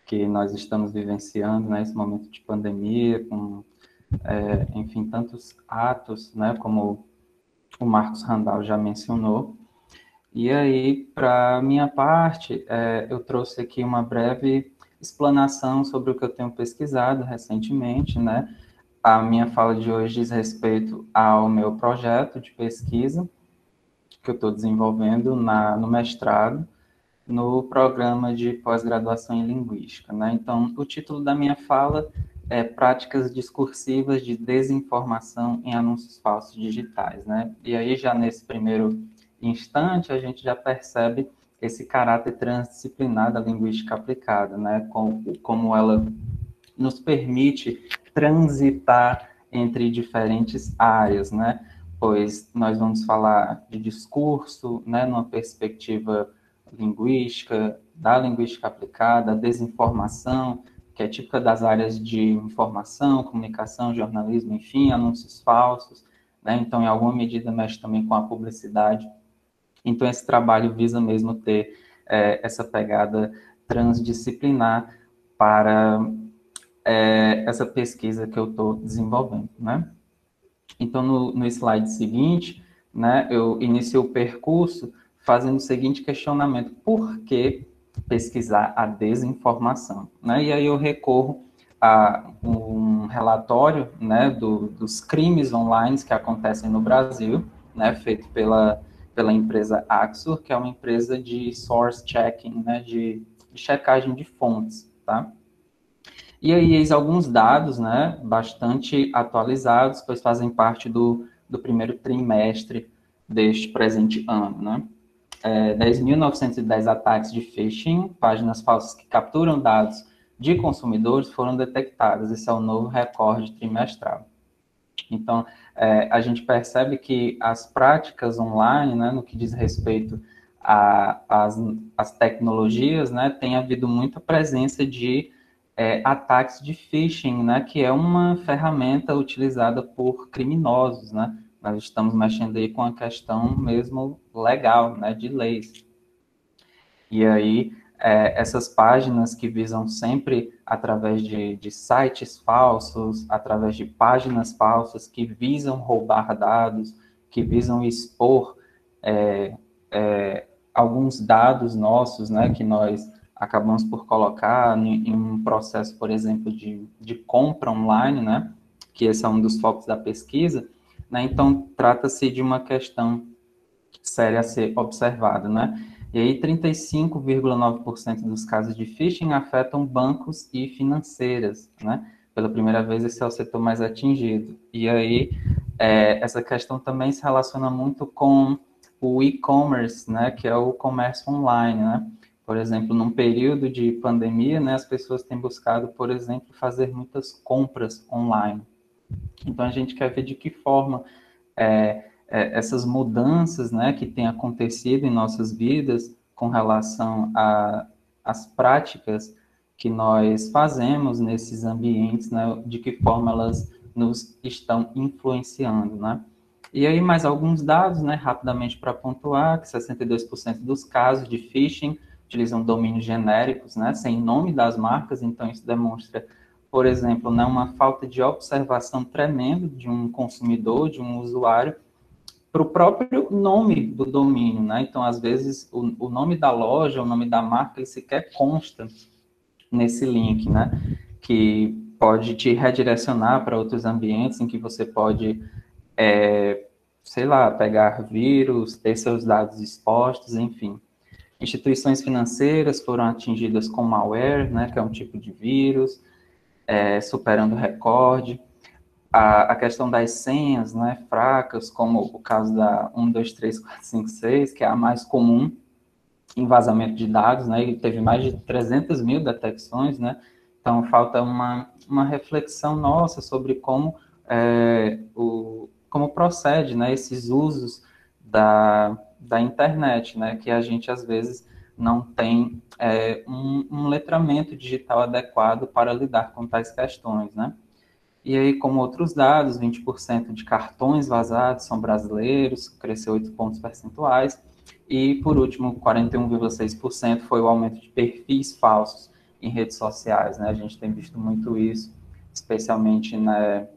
que nós estamos vivenciando, né, esse momento de pandemia, com, é, enfim, tantos atos, né, como o Marcos Randall já mencionou. E aí, para minha parte, é, eu trouxe aqui uma breve explanação sobre o que eu tenho pesquisado recentemente, né. A minha fala de hoje diz respeito ao meu projeto de pesquisa que eu estou desenvolvendo na, no mestrado, no programa de pós-graduação em Linguística. Né? Então, o título da minha fala é Práticas Discursivas de Desinformação em Anúncios Falsos Digitais. Né? E aí, já nesse primeiro instante, a gente já percebe esse caráter transdisciplinar da linguística aplicada, né? como, como ela nos permite transitar entre diferentes áreas, né? Pois nós vamos falar de discurso, né, numa perspectiva linguística, da linguística aplicada, desinformação, que é típica das áreas de informação, comunicação, jornalismo, enfim, anúncios falsos, né? Então, em alguma medida, mexe também com a publicidade. Então, esse trabalho visa mesmo ter é, essa pegada transdisciplinar para É essa pesquisa que eu estou desenvolvendo, né? Então, no, no slide seguinte, né, eu inicio o percurso fazendo o seguinte questionamento: por que pesquisar a desinformação? Né? E aí eu recorro a um relatório, né, do, dos crimes online que acontecem no Brasil, né, feito pela, pela empresa Axur, que é uma empresa de source checking, né, de, de checagem de fontes, tá? E aí, eis alguns dados, né, bastante atualizados, pois fazem parte do, do primeiro trimestre deste presente ano, né? É, dez mil novecentos e dez ataques de phishing, páginas falsas que capturam dados de consumidores foram detectadas. Esse é o novo recorde trimestral. Então, é, a gente percebe que as práticas online, né, no que diz respeito às tecnologias, né, tem havido muita presença de é, ataques de phishing, né, que é uma ferramenta utilizada por criminosos, né? Nós estamos mexendo aí com a questão mesmo legal, né, de leis. E aí, é, essas páginas que visam sempre, através de, de sites falsos, através de páginas falsas, que visam roubar dados, que visam expor é, é, alguns dados nossos, né, que nós acabamos por colocar em, em um processo, por exemplo, de, de compra online, né, que esse é um dos focos da pesquisa. Então, trata-se de uma questão séria a ser observada, né? E aí, trinta e cinco vírgula nove por cento dos casos de phishing afetam bancos e financeiras, né? Pela primeira vez, esse é o setor mais atingido. E aí, é, essa questão também se relaciona muito com o e-commerce, né? Que é o comércio online, né? Por exemplo, num período de pandemia, né? As pessoas têm buscado, por exemplo, fazer muitas compras online. Então, a gente quer ver de que forma é, é, essas mudanças, né, que têm acontecido em nossas vidas com relação às práticas que nós fazemos nesses ambientes, né, de que forma elas nos estão influenciando, né? E aí, mais alguns dados, né, rapidamente para pontuar, que sessenta e dois por cento dos casos de phishing utilizam domínios genéricos, né, sem nome das marcas, então isso demonstra, por exemplo, né, uma falta de observação tremenda de um consumidor, de um usuário, para o próprio nome do domínio, né? Então, às vezes, o, o nome da loja, o nome da marca, ele sequer consta nesse link, né? Que pode te redirecionar para outros ambientes em que você pode, é, sei lá, pegar vírus, ter seus dados expostos, enfim. Instituições financeiras foram atingidas com malware, né? Que é um tipo de vírus. É, superando o recorde, a, a questão das senhas, né, fracas, como o caso da um, dois, três, quatro, cinco, seis, que é a mais comum em vazamento de dados, né, e teve mais de trezentas mil detecções, né, então falta uma, uma reflexão nossa sobre como, é, o, como procede, né, esses usos da, da internet, né, que a gente às vezes não tem é, um, um letramento digital adequado para lidar com tais questões, né? E aí, como outros dados, vinte por cento de cartões vazados são brasileiros, cresceu oito pontos percentuais, e, por último, quarenta e um vírgula seis por cento foi o aumento de perfis falsos em redes sociais, né? A gente tem visto muito isso, especialmente, né,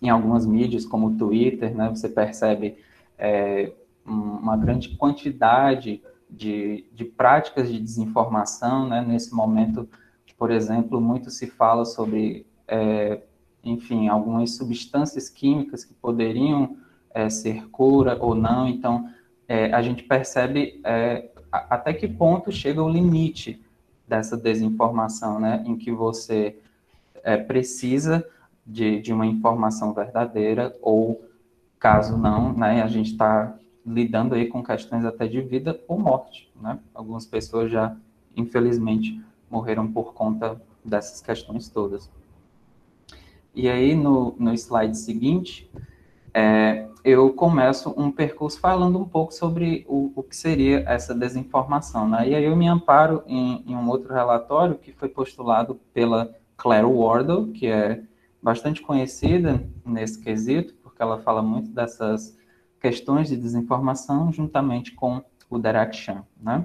em algumas mídias, como o Twitter, né? Você percebe é, uma grande quantidade De, de práticas de desinformação, né? Nesse momento, por exemplo, muito se fala sobre, é, enfim, algumas substâncias químicas que poderiam é, ser cura ou não, então é, a gente percebe é, a, até que ponto chega o limite dessa desinformação, né? Em que você é, precisa de, de uma informação verdadeira ou, caso não, né? A gente está lidando aí com questões até de vida ou morte, né? Algumas pessoas já, infelizmente, morreram por conta dessas questões todas. E aí, no, no slide seguinte, é, eu começo um percurso falando um pouco sobre o, o que seria essa desinformação, né? E aí eu me amparo em, em um outro relatório que foi postulado pela Claire Wardle, que é bastante conhecida nesse quesito, porque ela fala muito dessas questões de desinformação, juntamente com o Derek Chan, né?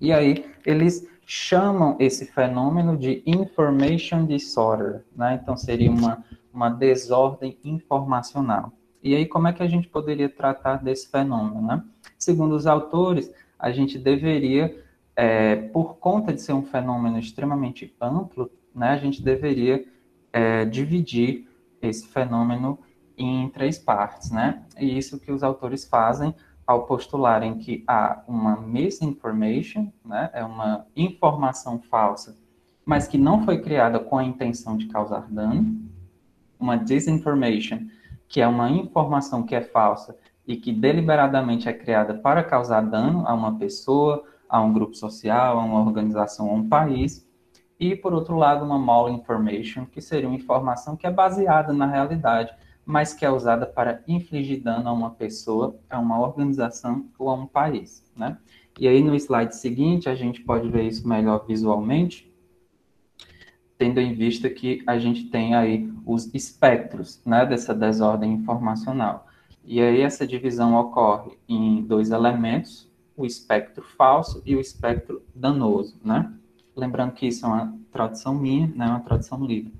E aí, eles chamam esse fenômeno de information disorder, né? Então, seria uma, uma desordem informacional. E aí, como é que a gente poderia tratar desse fenômeno, né? Segundo os autores, a gente deveria, é, por conta de ser um fenômeno extremamente amplo, né? A gente deveria é, dividir esse fenômeno em três partes, né? E isso que os autores fazem ao postularem que há uma misinformation, né? É uma informação falsa, mas que não foi criada com a intenção de causar dano. Uma disinformation, que é uma informação que é falsa e que deliberadamente é criada para causar dano a uma pessoa, a um grupo social, a uma organização, a um país. E, por outro lado, uma mal information, que seria uma informação que é baseada na realidade, mas que é usada para infligir dano a uma pessoa, a uma organização ou a um país, né? E aí, no slide seguinte, a gente pode ver isso melhor visualmente, tendo em vista que a gente tem aí os espectros, né, dessa desordem informacional. E aí, essa divisão ocorre em dois elementos, o espectro falso e o espectro danoso, né? Lembrando que isso é uma tradução minha, né, uma tradução livre.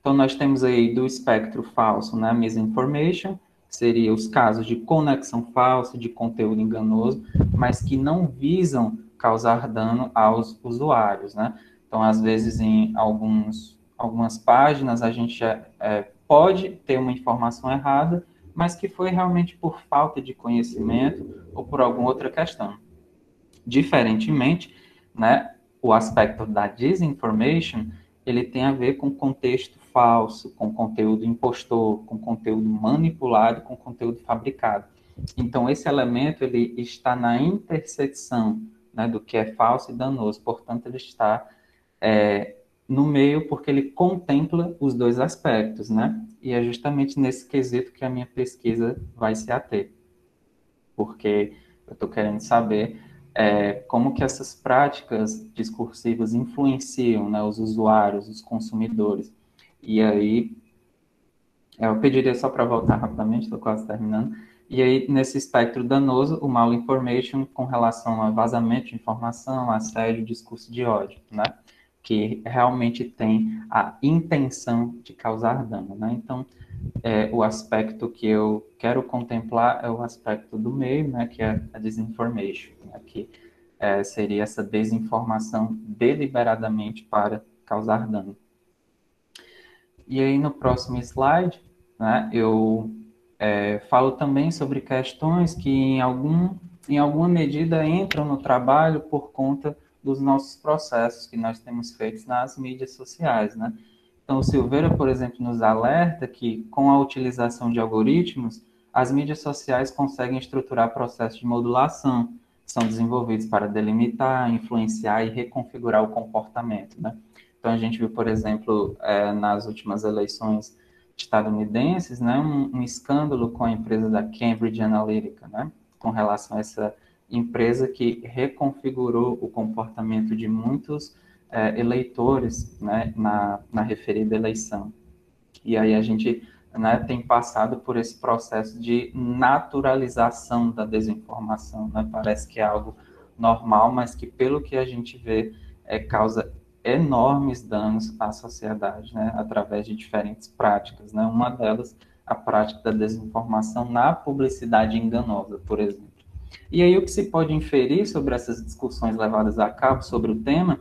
Então, nós temos aí do espectro falso, né, misinformation, que seria os casos de conexão falsa, de conteúdo enganoso, mas que não visam causar dano aos usuários, né? Então, às vezes, em alguns, algumas páginas, a gente é, é, pode ter uma informação errada, mas que foi realmente por falta de conhecimento ou por alguma outra questão. Diferentemente, né, o aspecto da disinformation, ele tem a ver com contexto falso, com conteúdo impostor, com conteúdo manipulado, com conteúdo fabricado. Então, esse elemento, ele está na intersecção, né, do que é falso e danoso. Portanto, ele está é, no meio, porque ele contempla os dois aspectos, né? E é justamente nesse quesito que a minha pesquisa vai se ater. Porque eu estou querendo saber... É, como que essas práticas discursivas influenciam, né, os usuários, os consumidores. E aí, eu pediria só para voltar rapidamente, estou quase terminando. E aí, nesse espectro danoso, o mal information com relação a vazamento de informação, assédio, discurso de ódio, né, que realmente tem a intenção de causar dano, né? Então, é, o aspecto que eu quero contemplar é o aspecto do meio, né, que é a disinformation, né, que é, seria essa desinformação deliberadamente para causar dano. E aí, no próximo slide, né, eu é, falo também sobre questões que, em, algum, em alguma medida, entram no trabalho por conta dos nossos processos que nós temos feitos nas mídias sociais, né? Então, o Silveira, por exemplo, nos alerta que, com a utilização de algoritmos, as mídias sociais conseguem estruturar processos de modulação, que são desenvolvidos para delimitar, influenciar e reconfigurar o comportamento, né? Então, a gente viu, por exemplo, é, nas últimas eleições estadunidenses, né, um, um escândalo com a empresa da Cambridge Analytica, né, com relação a essa empresa que reconfigurou o comportamento de muitos é, eleitores, né, na, na referida eleição. E aí a gente, né, tem passado por esse processo de naturalização da desinformação, né? Parece que é algo normal, mas que, pelo que a gente vê, é, causa enormes danos à sociedade, né, através de diferentes práticas, né? Uma delas, a prática da desinformação na publicidade enganosa, por exemplo. E aí o que se pode inferir sobre essas discussões levadas a cabo sobre o tema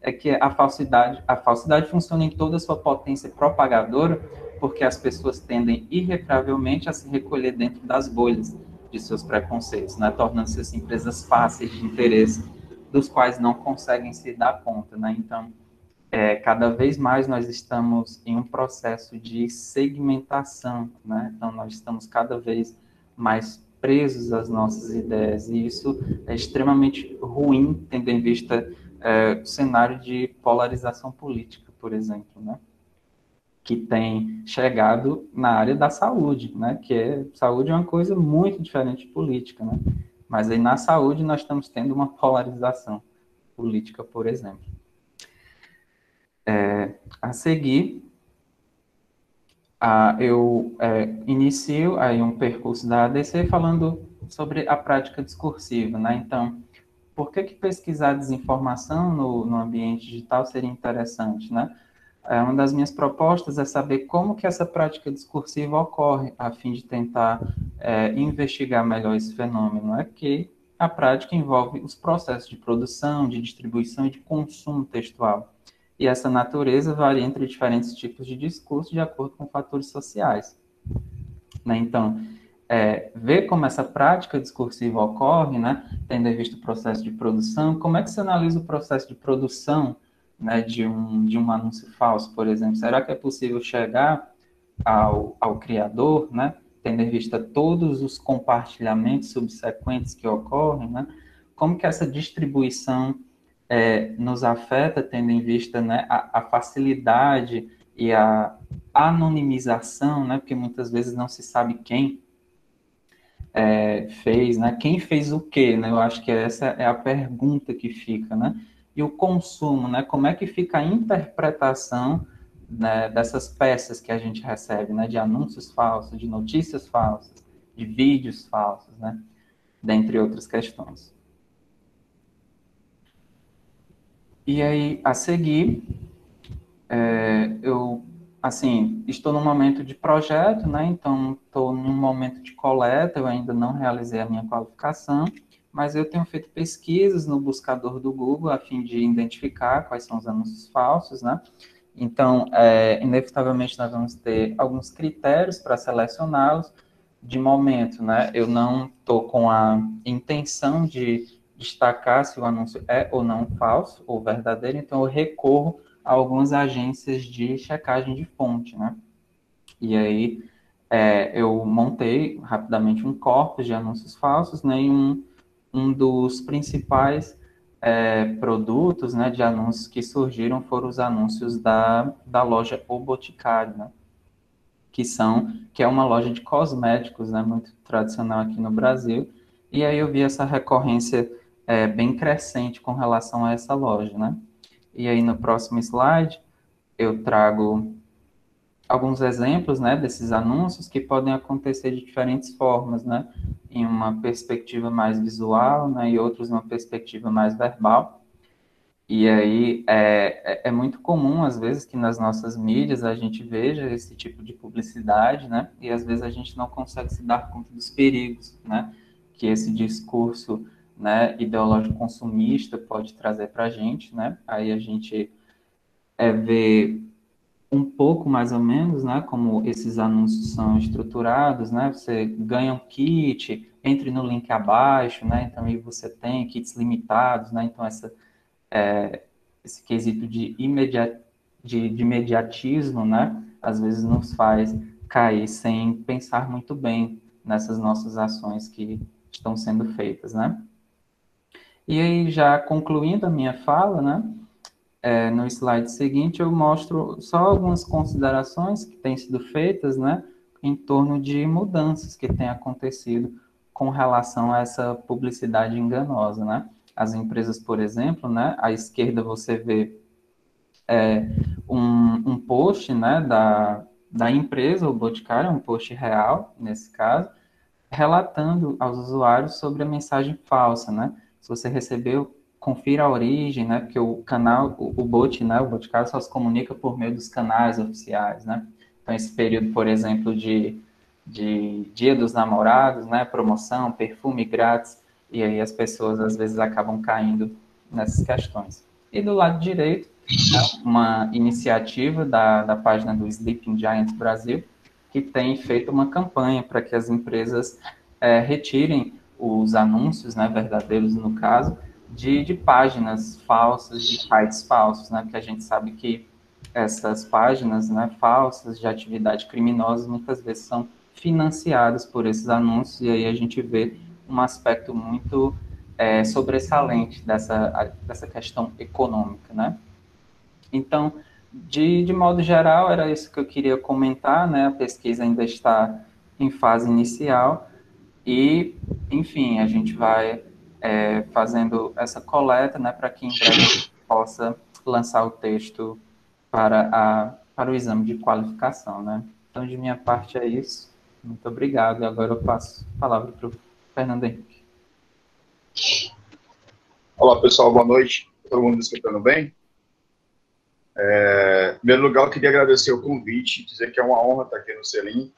é que a falsidade, a falsidade funciona em toda a sua potência propagadora, porque as pessoas tendem irrecreavelmente a se recolher dentro das bolhas de seus preconceitos, né, tornando-se assim presas fáceis de interesse, dos quais não conseguem se dar conta, né? Então, é, cada vez mais nós estamos em um processo de segmentação, né? Então, nós estamos cada vez mais presos às nossas ideias, e isso é extremamente ruim, tendo em vista é, o cenário de polarização política, por exemplo, né, que tem chegado na área da saúde, né, que é, saúde é uma coisa muito diferente de política, né, mas aí na saúde nós estamos tendo uma polarização política, por exemplo. É, a seguir... Ah, eu é, inicio aí um percurso da A D C falando sobre a prática discursiva, né? Então, por que que pesquisar desinformação no, no ambiente digital seria interessante, né? É, uma das minhas propostas é saber como que essa prática discursiva ocorre, a fim de tentar é, investigar melhor esse fenômeno, é que a prática envolve os processos de produção, de distribuição e de consumo textual. E essa natureza varia entre diferentes tipos de discurso de acordo com fatores sociais, né? Então, é, ver como essa prática discursiva ocorre, né, tendo em vista o processo de produção, como é que você analisa o processo de produção, né, de, um, de um anúncio falso, por exemplo? Será que é possível chegar ao, ao criador, né, tendo em vista todos os compartilhamentos subsequentes que ocorrem, né? Como que essa distribuição é, nos afeta, tendo em vista, né, a, a facilidade e a anonimização, né? Porque muitas vezes não se sabe quem é, fez, né? Quem fez o quê, né? Eu acho que essa é a pergunta que fica, né? E o consumo, né? Como é que fica a interpretação, né, dessas peças que a gente recebe, né, de anúncios falsos, de notícias falsas, de vídeos falsos, né, dentre outras questões. E aí, a seguir, é, eu, assim, estou num momento de projeto, né, então estou num momento de coleta, eu ainda não realizei a minha qualificação, mas eu tenho feito pesquisas no buscador do Google a fim de identificar quais são os anúncios falsos, né. Então, é, inevitavelmente, nós vamos ter alguns critérios para selecioná-los. De momento, né, eu não estou com a intenção de destacar se o anúncio é ou não falso ou verdadeiro, então eu recorro a algumas agências de checagem de fonte, né. E aí, é, eu montei rapidamente um corpus de anúncios falsos, né, e um, um dos principais... É, produtos, né, de anúncios que surgiram foram os anúncios da, da loja O Boticário, né, que, são, que é uma loja de cosméticos, né, muito tradicional aqui no Brasil, e aí eu vi essa recorrência é, bem crescente com relação a essa loja, né. E aí no próximo slide eu trago alguns exemplos, né, desses anúncios que podem acontecer de diferentes formas, né, em uma perspectiva mais visual, né, e outros numa perspectiva mais verbal. E aí é, é muito comum, às vezes, que nas nossas mídias a gente veja esse tipo de publicidade, né, e às vezes a gente não consegue se dar conta dos perigos, né, que esse discurso, né, ideológico consumista pode trazer para a gente, né. Aí a gente é, vê um pouco, mais ou menos, né, como esses anúncios são estruturados, né, você ganha um kit, entre no link abaixo, né, então aí você tem kits limitados, né, então essa, é, esse quesito de, imediat, de, de imediatismo, né, às vezes nos faz cair sem pensar muito bem nessas nossas ações que estão sendo feitas, né. E aí, já concluindo a minha fala, né, É, no slide seguinte eu mostro só algumas considerações que têm sido feitas, né, em torno de mudanças que têm acontecido com relação a essa publicidade enganosa, né. As empresas, por exemplo, né, à esquerda você vê é, um, um post, né, da, da empresa, o Boticário, um post real, nesse caso, relatando aos usuários sobre a mensagem falsa, né, se você recebeu, confira a origem, né, porque o canal, o, o bot, né, o Boticário só se comunica por meio dos canais oficiais, né, então esse período, por exemplo, de, de Dia dos Namorados, né, promoção, perfume grátis, e aí as pessoas às vezes acabam caindo nessas questões. E do lado direito, né, uma iniciativa da, da página do Sleeping Giants Brasil, que tem feito uma campanha para que as empresas é, retirem os anúncios, né, verdadeiros no caso, De, de páginas falsas, de sites falsos, né? Porque a gente sabe que essas páginas, né, falsas de atividade criminosa muitas vezes são financiadas por esses anúncios, e aí a gente vê um aspecto muito é, sobressalente dessa, dessa questão econômica, né? Então, de, de modo geral, era isso que eu queria comentar, né? A pesquisa ainda está em fase inicial e, enfim, a gente vai... É, fazendo essa coleta, né, para que em breve possa lançar o texto para, a, para o exame de qualificação, né. Então, de minha parte, é isso. Muito obrigado. E agora eu passo a palavra para o Fernando Henrique. Olá, pessoal. Boa noite. Todo mundo me escutando bem? É, em primeiro lugar, eu queria agradecer o convite, dizer que é uma honra estar aqui no SELIN,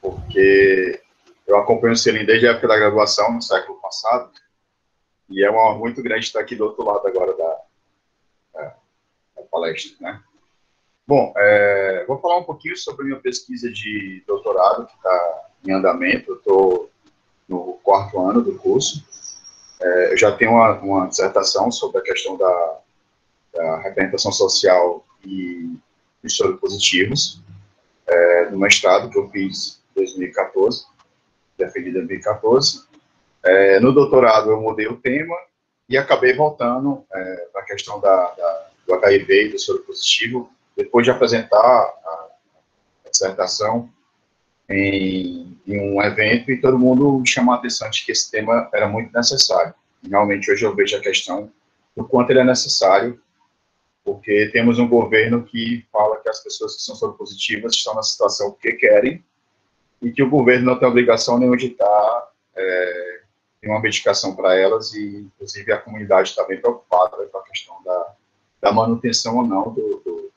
porque eu acompanho o SELIN desde a época da graduação, no século passado, e é uma honra muito grande estar aqui do outro lado agora da, da, da palestra, né? Bom, é, vou falar um pouquinho sobre a minha pesquisa de doutorado, que está em andamento. Eu estou no quarto ano do curso. É, eu já tenho uma, uma dissertação sobre a questão da, da representação social e dos soro positivos, é, no mestrado que eu fiz dois mil e quatorze, defendi em dois mil e quatorze. É, no doutorado eu mudei o tema e acabei voltando é, para a questão da, da, do H I V e do soro positivo, depois de apresentar a, a dissertação em, em um evento, e todo mundo chamou a atenção de que esse tema era muito necessário. Realmente hoje eu vejo a questão do quanto ele é necessário, porque temos um governo que fala que as pessoas que são soropositivas estão na situação que querem, e que o governo não tem obrigação nenhuma de estar é, em uma medicação para elas, e inclusive a comunidade está bem preocupada com a questão da, da manutenção ou não do, do,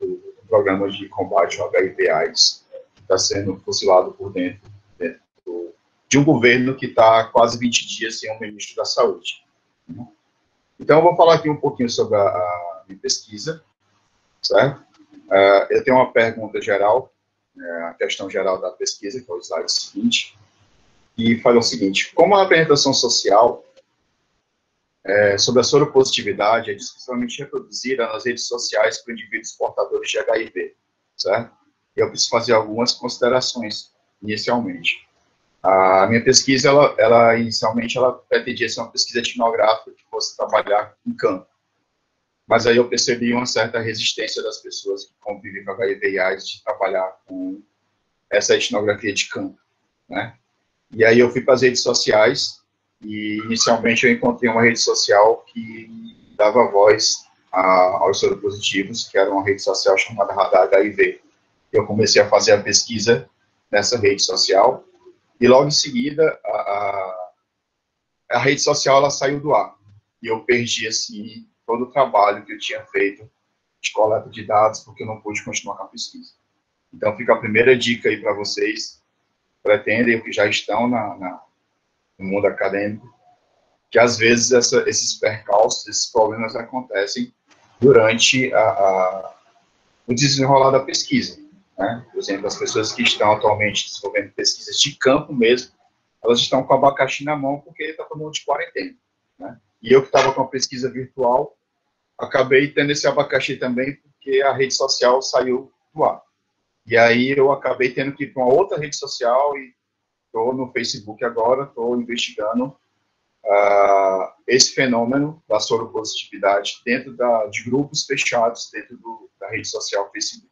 do programa de combate ao H I V AIDS, que está sendo fuzilado por dentro, dentro do, de um governo que está quase vinte dias sem um ministro da saúde. Então, eu vou falar aqui um pouquinho sobre a, a minha pesquisa, certo? Uh, eu tenho uma pergunta geral, né, a questão geral da pesquisa, que é o slide seguinte, e fala o seguinte: como a representação social é, sobre a soropositividade é exclusivamente reproduzida nas redes sociais para indivíduos portadores de H I V, certo? Eu preciso fazer algumas considerações inicialmente. A minha pesquisa, ela, ela inicialmente, ela pretendia ser uma pesquisa etnográfica que fosse trabalhar em campo. Mas aí eu percebi uma certa resistência das pessoas que convivem com H I V AIDS de trabalhar com essa etnografia de campo, né? E aí eu fui para as redes sociais e, inicialmente, eu encontrei uma rede social que dava voz a, aos soropositivos, que era uma rede social chamada Radar H I V. Eu comecei a fazer a pesquisa nessa rede social. E logo em seguida, a, a rede social ela saiu do ar. E eu perdi, assim, todo o trabalho que eu tinha feito de coleta de dados, porque eu não pude continuar com a pesquisa. Então, fica a primeira dica aí para vocês, pretendem, que já estão na, na, no mundo acadêmico, que às vezes essa, esses percalços, esses problemas acontecem durante a, a, o desenrolar da pesquisa. Né? Por exemplo, as pessoas que estão atualmente desenvolvendo pesquisas de campo mesmo, elas estão com abacaxi na mão porque está todo mundo de quarentena. Né? E eu que estava com a pesquisa virtual, acabei tendo esse abacaxi também porque a rede social saiu do ar. E aí eu acabei tendo que ir para uma outra rede social e estou no Facebook agora, estou investigando uh, esse fenômeno da soropositividade dentro da, de grupos fechados dentro do, da rede social Facebook,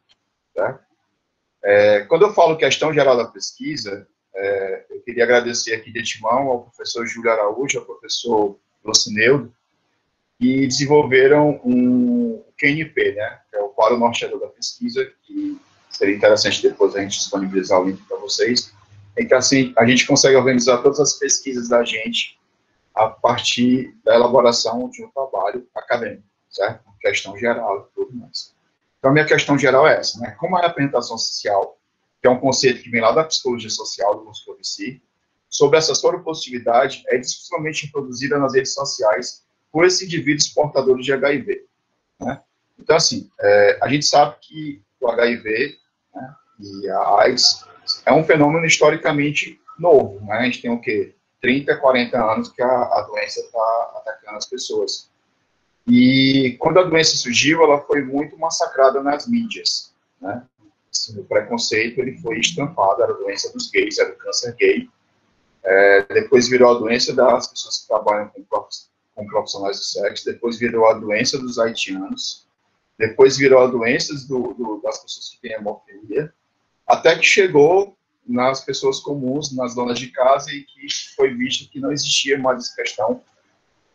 tá? É, quando eu falo questão geral da pesquisa, é, eu queria agradecer aqui de antemão ao professor Júlio Araújo, ao professor Lucineu, que desenvolveram um C N P, né, que é o quadro norteador da pesquisa, que seria interessante depois a gente disponibilizar o link para vocês, em que assim a gente consegue organizar todas as pesquisas da gente a partir da elaboração de um trabalho acadêmico, certo? Questão geral e tudo mais. Então, a minha questão geral é essa, né? Como a representação social, que é um conceito que vem lá da psicologia social, do Moscovici, sobre essa soropositividade é exclusivamente reproduzida nas redes sociais por esses indivíduos portadores de H I V, né? Então, assim, é, a gente sabe que o H I V, né, e a AIDS é um fenômeno historicamente novo, né? A gente tem o quê? trinta, quarenta anos que a, a doença está atacando as pessoas. E quando a doença surgiu, ela foi muito massacrada nas mídias, né? Assim, o preconceito ele foi estampado, era a doença dos gays, era o câncer gay. É, depois virou a doença das pessoas que trabalham com, prof, com profissionais do sexo, depois virou a doença dos haitianos, depois virou a doença do, do, das pessoas que têm hemofilia, até que chegou nas pessoas comuns, nas donas de casa, e que foi visto que não existia mais essa questão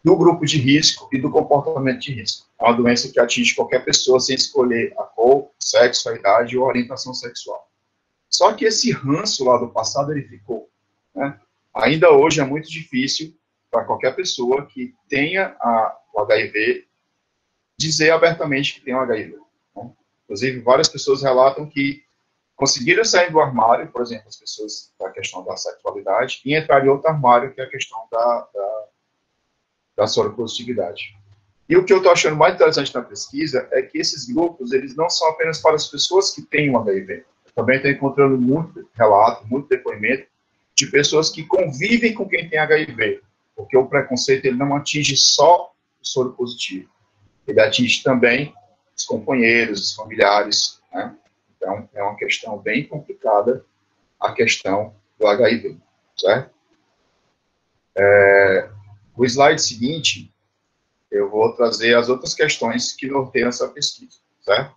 do grupo de risco e do comportamento de risco. É uma doença que atinge qualquer pessoa sem escolher a cor, sexo, a idade ou a orientação sexual. Só que esse ranço lá do passado, ele ficou, né? Ainda hoje é muito difícil para qualquer pessoa que tenha a, o H I V dizer abertamente que tem o H I V. Né? Inclusive, várias pessoas relatam que conseguiram sair do armário, por exemplo, as pessoas da questão da sexualidade, e entrar em outro armário, que é a questão da... da da soropositividade. E o que eu estou achando mais interessante na pesquisa é que esses grupos, eles não são apenas para as pessoas que têm o H I V. Eu também estou encontrando muito relato, muito depoimento de pessoas que convivem com quem tem H I V, porque o preconceito ele não atinge só o soropositivo, ele atinge também os companheiros, os familiares, né? Então, é uma questão bem complicada a questão do agá i vê, certo? É, o slide seguinte, eu vou trazer as outras questões que norteiam essa pesquisa, certo?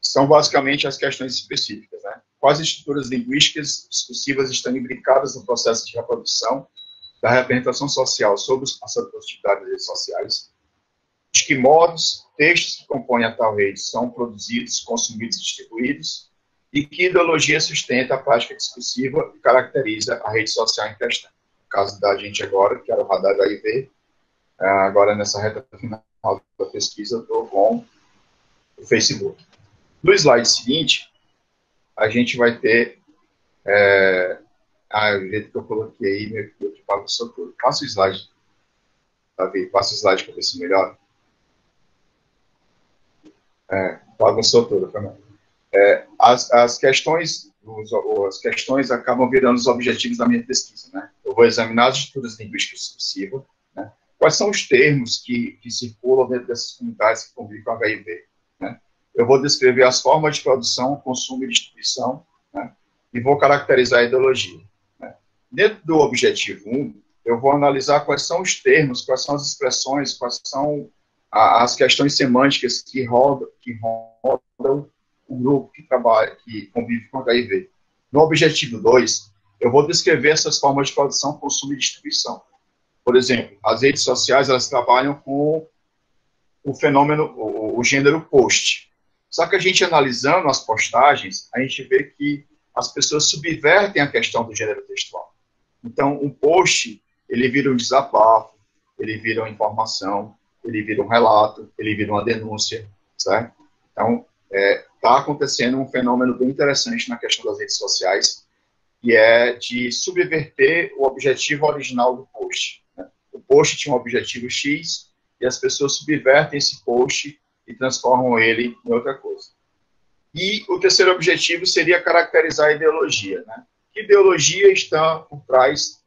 São basicamente as questões específicas, né? Quais estruturas linguísticas discursivas estão imbricadas no processo de reprodução da representação social sobre as atividades redes sociais? De que modos textos que compõem a tal rede são produzidos, consumidos e distribuídos? E que ideologia sustenta a prática discursiva que caracteriza a rede social em questão? No caso da gente agora, que era o radar da I V, agora nessa reta final da pesquisa, eu estou com o Facebook. No slide seguinte, a gente vai ter, é, a jeito que eu coloquei aí, meu filho de pago socorro. Passa o slide, Davi, passa o slide para ver se melhora. É, pago socorro também. É, as, as, questões, os, as questões acabam virando os objetivos da minha pesquisa, né? Eu vou examinar as estruturas linguísticas discursivas, né? Quais são os termos que, que circulam dentro dessas comunidades que convivem com agá i vê, né? Eu vou descrever as formas de produção, consumo e distribuição, né? E vou caracterizar a ideologia, né? Dentro do objetivo um, eu vou analisar quais são os termos, quais são as expressões, quais são a, as questões semânticas que rodam, que rodam o grupo que trabalha, que convive com agá i vê. No objetivo dois, eu vou descrever essas formas de produção, consumo e distribuição. Por exemplo, as redes sociais, elas trabalham com o fenômeno, o, o gênero post. Só que a gente analisando as postagens, a gente vê que as pessoas subvertem a questão do gênero textual. Então, um post, ele vira um desabafo, ele vira uma informação, ele vira um relato, ele vira uma denúncia, certo? Então, é, está acontecendo um fenômeno bem interessante na questão das redes sociais, que é de subverter o objetivo original do post, né? O post tinha um objetivo X, e as pessoas subvertem esse post e transformam ele em outra coisa. E o terceiro objetivo seria caracterizar a ideologia, né? Que ideologia está por trás,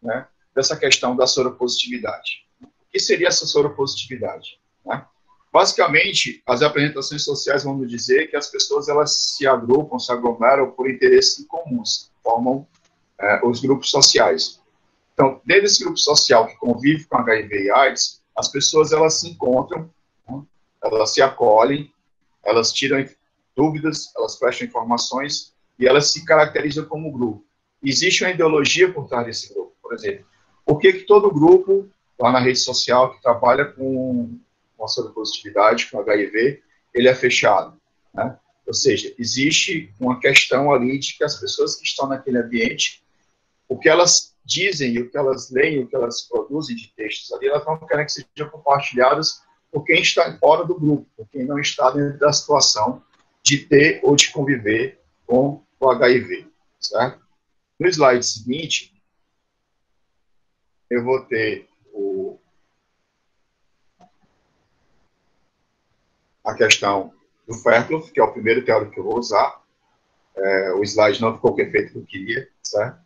né, dessa questão da soropositividade? O que seria essa soropositividade, né? Basicamente, as representações sociais vão nos dizer que as pessoas, elas se agrupam, se aglomeram por interesses comuns, formam eh, os grupos sociais. Então, dentro desse grupo social que convive com agá i vê e AIDS, as pessoas, elas se encontram, né, elas se acolhem, elas tiram dúvidas, elas prestam informações e elas se caracterizam como grupo. Existe uma ideologia por trás desse grupo, por exemplo. Por que que todo grupo, lá na rede social, que trabalha com... com a soropositividade, com agá i vê, ele é fechado, né? Ou seja, existe uma questão ali de que as pessoas que estão naquele ambiente, o que elas dizem, o que elas leem, o que elas produzem de textos ali, elas não querem que sejam compartilhadas por quem está fora do grupo, por quem não está dentro da situação de ter ou de conviver com o agá i vê, certo? No slide seguinte, eu vou ter o... a questão do Fairclough, que é o primeiro teórico que eu vou usar. É, o slide não ficou o efeito que eu queria, certo?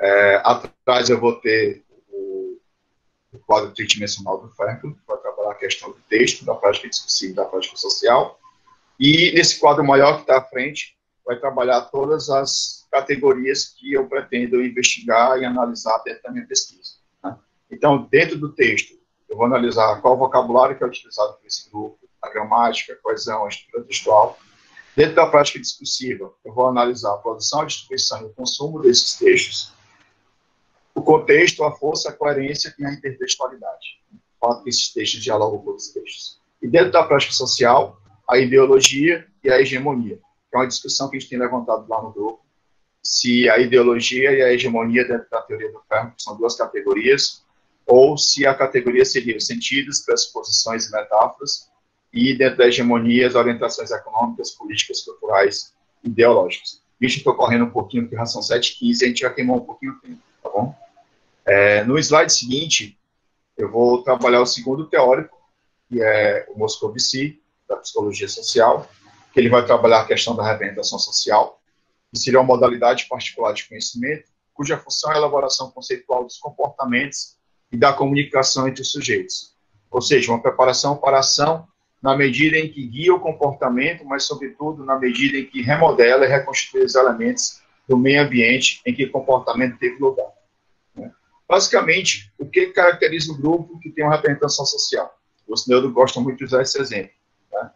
É, atrás eu vou ter o, o quadro tridimensional do Fairclough, que vai trabalhar a questão do texto, da prática discursiva, da prática social. E nesse quadro maior que está à frente, vai trabalhar todas as categorias que eu pretendo investigar e analisar dentro da minha pesquisa, né? Então, dentro do texto, eu vou analisar qual vocabulário que é utilizado por esse grupo, a gramática, a coesão, a estrutura textual. Dentro da prática discursiva, eu vou analisar a produção, a distribuição e o consumo desses textos, o contexto, a força, a coerência e a intertextualidade. O fato que esses textos dialogam com outros textos. E dentro da prática social, a ideologia e a hegemonia, que é uma discussão que a gente tem levantado lá no grupo, se a ideologia e a hegemonia dentro da teoria do Fermo são duas categorias, ou se a categoria seria os sentidos, pressuposições e metáforas, e dentro da hegemonia, as orientações econômicas, políticas, culturais, ideológicas. Vixe, estou correndo um pouquinho, porque já são sete e quinze, a gente já queimou um pouquinho o tempo, tá bom? É, no slide seguinte, eu vou trabalhar o segundo teórico, que é o Moscovici, da psicologia social, que ele vai trabalhar a questão da representação social, que seria uma modalidade particular de conhecimento, cuja função é a elaboração conceitual dos comportamentos e da comunicação entre os sujeitos. Ou seja, uma preparação para a ação, na medida em que guia o comportamento, mas, sobretudo, na medida em que remodela e reconstitui os elementos do meio ambiente em que o comportamento teve lugar. Basicamente, o que caracteriza o grupo que tem uma representação social? Os neurônios gostam muito de usar esse exemplo. Tá?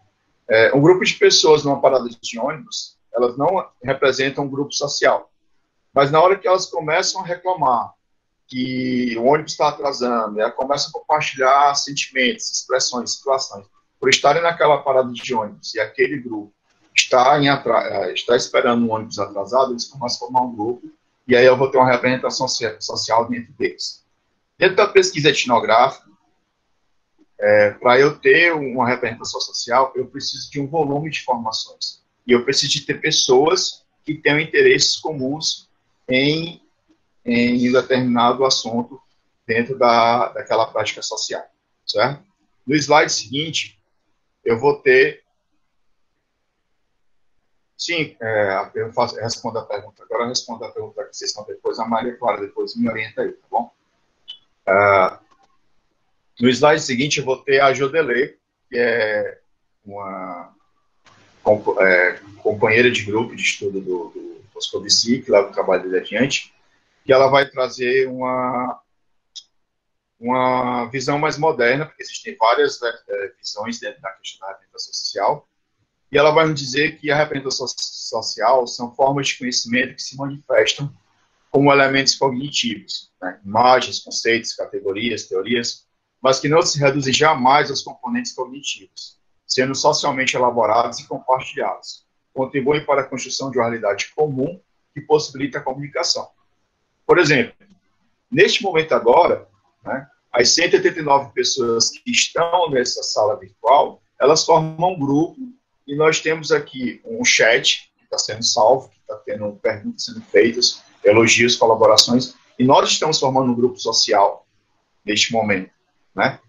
É, um grupo de pessoas numa parada de ônibus, elas não representam um grupo social. Mas na hora que elas começam a reclamar que o ônibus está atrasando, elas começam a compartilhar sentimentos, expressões, situações, por estarem naquela parada de ônibus e aquele grupo está, em atra... está esperando um ônibus atrasado, eles começam a formar um grupo e aí eu vou ter uma representação social dentro deles. Dentro da pesquisa etnográfica, é, para eu ter uma representação social, eu preciso de um volume de informações. E eu preciso de ter pessoas que tenham interesses comuns em, em determinado assunto dentro da, daquela prática social. Certo? No slide seguinte, eu vou ter... Sim, é, eu faço, eu respondo a pergunta. Agora eu respondo a pergunta que vocês estão depois. A Maria Clara depois me orienta aí, tá bom? Ah... Uh, No slide seguinte, eu vou ter a Jodelet, que é uma é, companheira de grupo de estudo do, do Moscovici, que leva o trabalho dele adiante, que ela vai trazer uma, uma visão mais moderna, porque existem várias é, visões dentro da questão da representação social, e ela vai nos dizer que a representação social são formas de conhecimento que se manifestam como elementos cognitivos, né? Imagens, conceitos, categorias, teorias, mas que não se reduzem jamais aos componentes cognitivos, sendo socialmente elaborados e compartilhados. Contribuem para a construção de uma realidade comum que possibilita a comunicação. Por exemplo, neste momento agora, né, as cento e oitenta e nove pessoas que estão nessa sala virtual, elas formam um grupo e nós temos aqui um chat que está sendo salvo, que está tendo perguntas sendo feitas, elogios, colaborações, e nós estamos formando um grupo social neste momento. Né?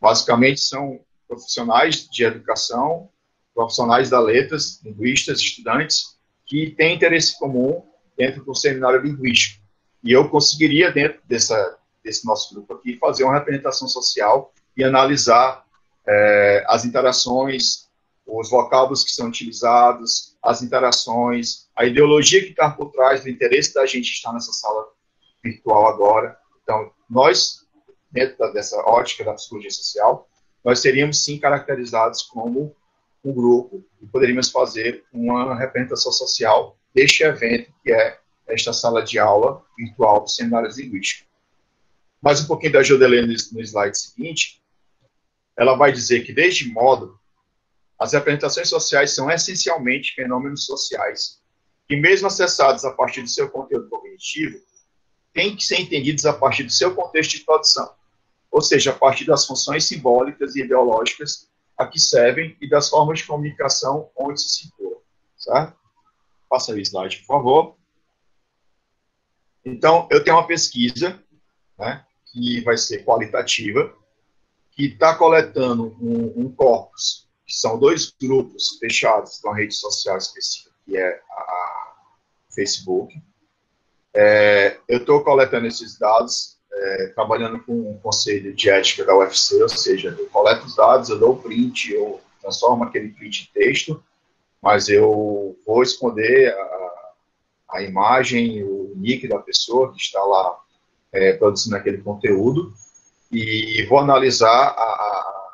Basicamente são profissionais de educação, profissionais da letras, linguistas, estudantes, que têm interesse comum dentro do seminário linguístico. E eu conseguiria, dentro dessa, desse nosso grupo aqui, fazer uma representação social e analisar é, as interações, os vocábulos que são utilizados, as interações, a ideologia que está por trás do interesse da gente estar nessa sala virtual agora. Então, nós... dentro dessa ótica da psicologia social, nós seríamos, sim, caracterizados como um grupo e poderíamos fazer uma representação social deste evento, que é esta sala de aula virtual do seminário linguístico. Mais um pouquinho da Jodelet no slide seguinte, ela vai dizer que, deste modo, as representações sociais são essencialmente fenômenos sociais, que mesmo acessados a partir do seu conteúdo cognitivo, têm que ser entendidos a partir do seu contexto de produção, ou seja, a partir das funções simbólicas e ideológicas a que servem e das formas de comunicação onde se situam, certo? Passa o slide, por favor. Então, eu tenho uma pesquisa, né, que vai ser qualitativa, que está coletando um, um corpus, que são dois grupos fechados de uma rede social específica, que é a Facebook. É, eu estou coletando esses dados, é, trabalhando com o um conselho de ética da U F C, ou seja, eu coleto os dados, eu dou o print, eu transformo aquele print em texto, mas eu vou esconder a, a imagem, o nick da pessoa que está lá é, produzindo aquele conteúdo, e vou analisar a, a,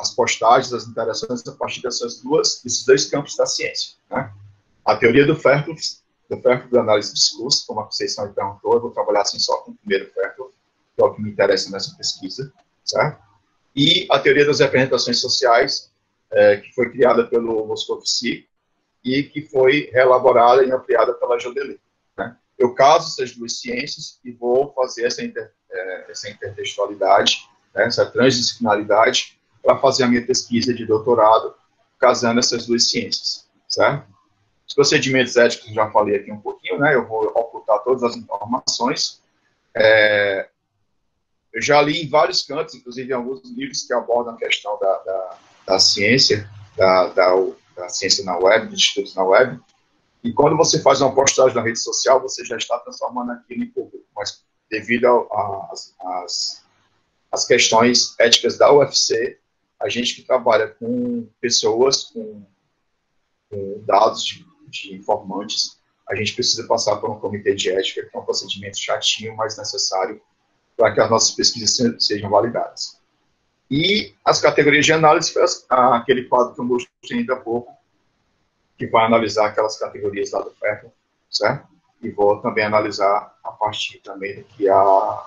as postagens, as interações a partir dessas duas, desses dois campos da ciência. Né? A teoria do Fairclough, do Fairclough de análise do discurso, como a Conceição me perguntou, eu vou trabalhar assim só com o primeiro Fairclough, que é o que me interessa nessa pesquisa, certo? E a teoria das representações sociais, é, que foi criada pelo Moscovici e que foi reelaborada e ampliada pela Jodelet. Né? Eu caso essas duas ciências e vou fazer essa, inter, é, essa intertextualidade, né, essa transdisciplinaridade, para fazer a minha pesquisa de doutorado, casando essas duas ciências, certo? Os procedimentos éticos, eu já falei aqui um pouquinho, né? Eu vou ocultar todas as informações. É, eu já li em vários cantos, inclusive em alguns livros que abordam a questão da, da, da ciência, da, da, da ciência na web, dos estudos na web. E quando você faz uma postagem na rede social, você já está transformando aquilo em público. Mas devido às questões éticas da U F C, a gente que trabalha com pessoas, com, com dados de de informantes, a gente precisa passar por um comitê de ética, que é um procedimento chatinho, mas necessário para que as nossas pesquisas sejam validadas. E as categorias de análise, aquele quadro que eu mostrei ainda há pouco, que vai analisar aquelas categorias lá do FERCO, certo? E vou também analisar a partir também do que a,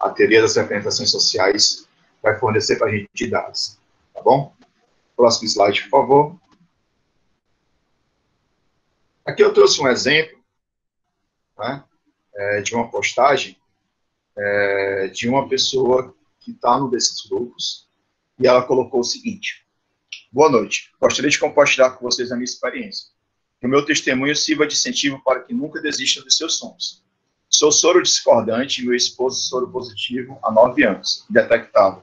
a teoria das representações sociais vai fornecer para a gente de dados, tá bom? Próximo slide, por favor. Aqui eu trouxe um exemplo, né, de uma postagem é, de uma pessoa que está num desses grupos e ela colocou o seguinte: boa noite, gostaria de compartilhar com vocês a minha experiência. Que o meu testemunho sirva de incentivo para que nunca desistam dos seus sonhos. Sou soro discordante e meu esposo soro positivo há nove anos, detectável.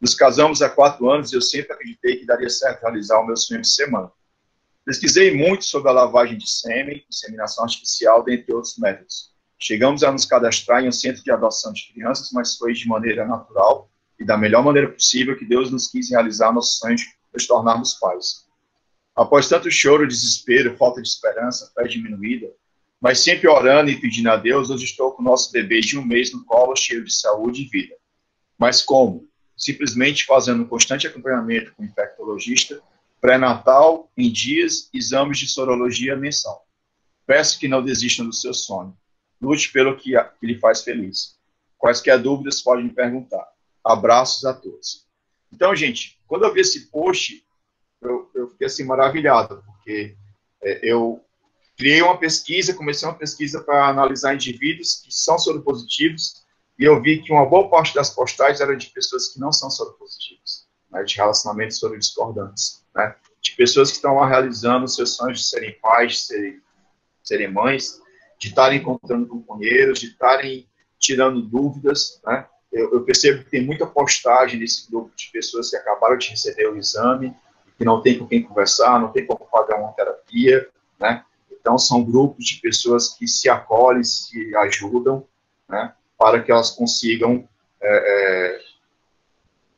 Nos casamos há quatro anos e eu sempre acreditei que daria certo realizar o meu sonho de ser mãe. Pesquisei muito sobre a lavagem de sêmen, inseminação artificial, dentre outros métodos. Chegamos a nos cadastrar em um centro de adoção de crianças, mas foi de maneira natural e da melhor maneira possível que Deus nos quis realizar nosso sonho de nos tornarmos pais. Após tanto choro, desespero, falta de esperança, fé diminuída, mas sempre orando e pedindo a Deus, hoje estou com o nosso bebê de um mês no colo, cheio de saúde e vida. Mas como? Simplesmente fazendo um constante acompanhamento com o infectologista, pré-natal, em dias, exames de sorologia mensal. Peço que não desistam do seu sonho. Lute pelo que lhe faz feliz. Quaisquer dúvidas podem me perguntar. Abraços a todos. Então, gente, quando eu vi esse post, eu, eu fiquei assim maravilhado, porque é, eu criei uma pesquisa, comecei uma pesquisa para analisar indivíduos que são soropositivos, e eu vi que uma boa parte das postagens era de pessoas que não são soropositivas, né, de relacionamentos sorodiscordantes, né, de pessoas que estão lá realizando seus sonhos de serem pais, de serem, serem mães, de estarem encontrando companheiros, de estarem tirando dúvidas, né. Eu, eu percebo que tem muita postagem nesse grupo de pessoas que acabaram de receber o exame, que não tem com quem conversar, não tem como pagar uma terapia, né? Então, são grupos de pessoas que se acolhem, se ajudam, né, para que elas consigam é, é,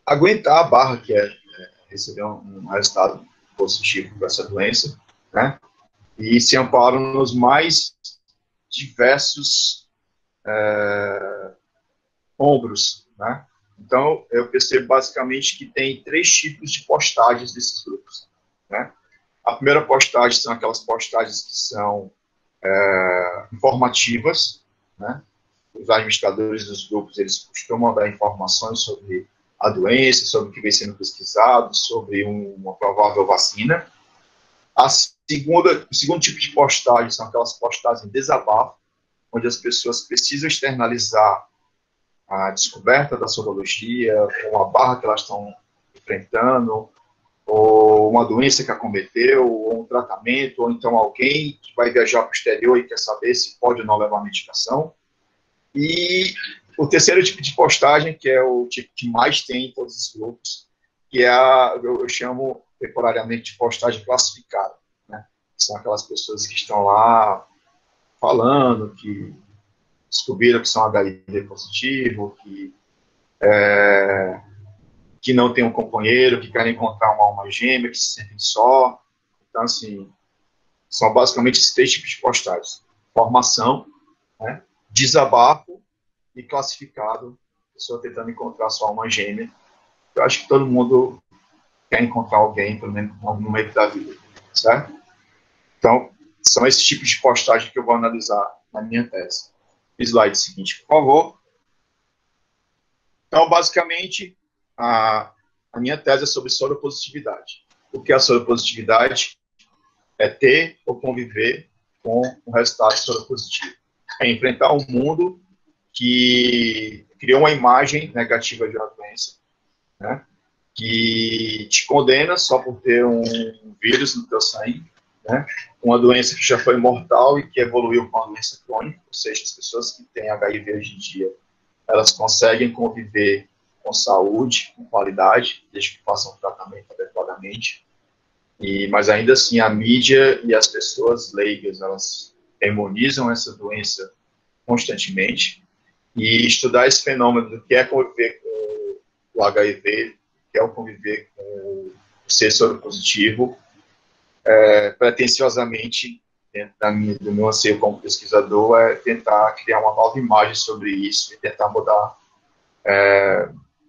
aguentar a barra que é, é receber um, um resultado positivo para essa doença, né? E se amparam nos mais diversos é, ombros, né? Então, eu percebo basicamente que tem três tipos de postagens desses grupos, né? A primeira postagem são aquelas postagens que são é, informativas, né? Os administradores dos grupos, eles costumam dar informações sobre a doença, sobre o que vem sendo pesquisado, sobre um, uma provável vacina. A segunda, o segundo tipo de postagem são aquelas postagens em desabafo, onde as pessoas precisam externalizar a descoberta da sorologia, ou a barra que elas estão enfrentando, ou uma doença que acometeu, ou um tratamento, ou então alguém que vai viajar para o exterior e quer saber se pode ou não levar medicação. E o terceiro tipo de postagem, que é o tipo que mais tem em todos os grupos, que é a, eu chamo temporariamente de postagem classificada, né? São aquelas pessoas que estão lá falando que descobriram que são H I V positivo, que, é, que não tem um companheiro, que querem encontrar uma alma gêmea, que se sentem só. Então, assim, são basicamente esses três tipos de postagens. Formação, né, desabafo e classificado, pessoa tentando encontrar sua alma gêmea. Eu acho que todo mundo quer encontrar alguém, pelo menos no momento da vida, certo? Então, são esses tipos de postagem que eu vou analisar na minha tese. Slide seguinte, por favor. Então, basicamente, a, a minha tese é sobre soropositividade. O que é a soropositividade? É ter ou conviver com o resultado soropositivo. É enfrentar um mundo que criou uma imagem negativa de uma doença, né, que te condena só por ter um vírus no teu sangue, né, uma doença que já foi mortal e que evoluiu para uma doença crônica, ou seja, as pessoas que têm H I V hoje em dia, elas conseguem conviver com saúde, com qualidade, desde que façam o tratamento adequadamente, e, mas ainda assim a mídia e as pessoas leigas, elas demonizam essa doença constantemente, e estudar esse fenômeno do que é conviver com o H I V, que é o conviver com o ser soropositivo, É, pretensiosamente dentro da minha, do meu anseio como pesquisador é tentar criar uma nova imagem sobre isso e tentar mudar é,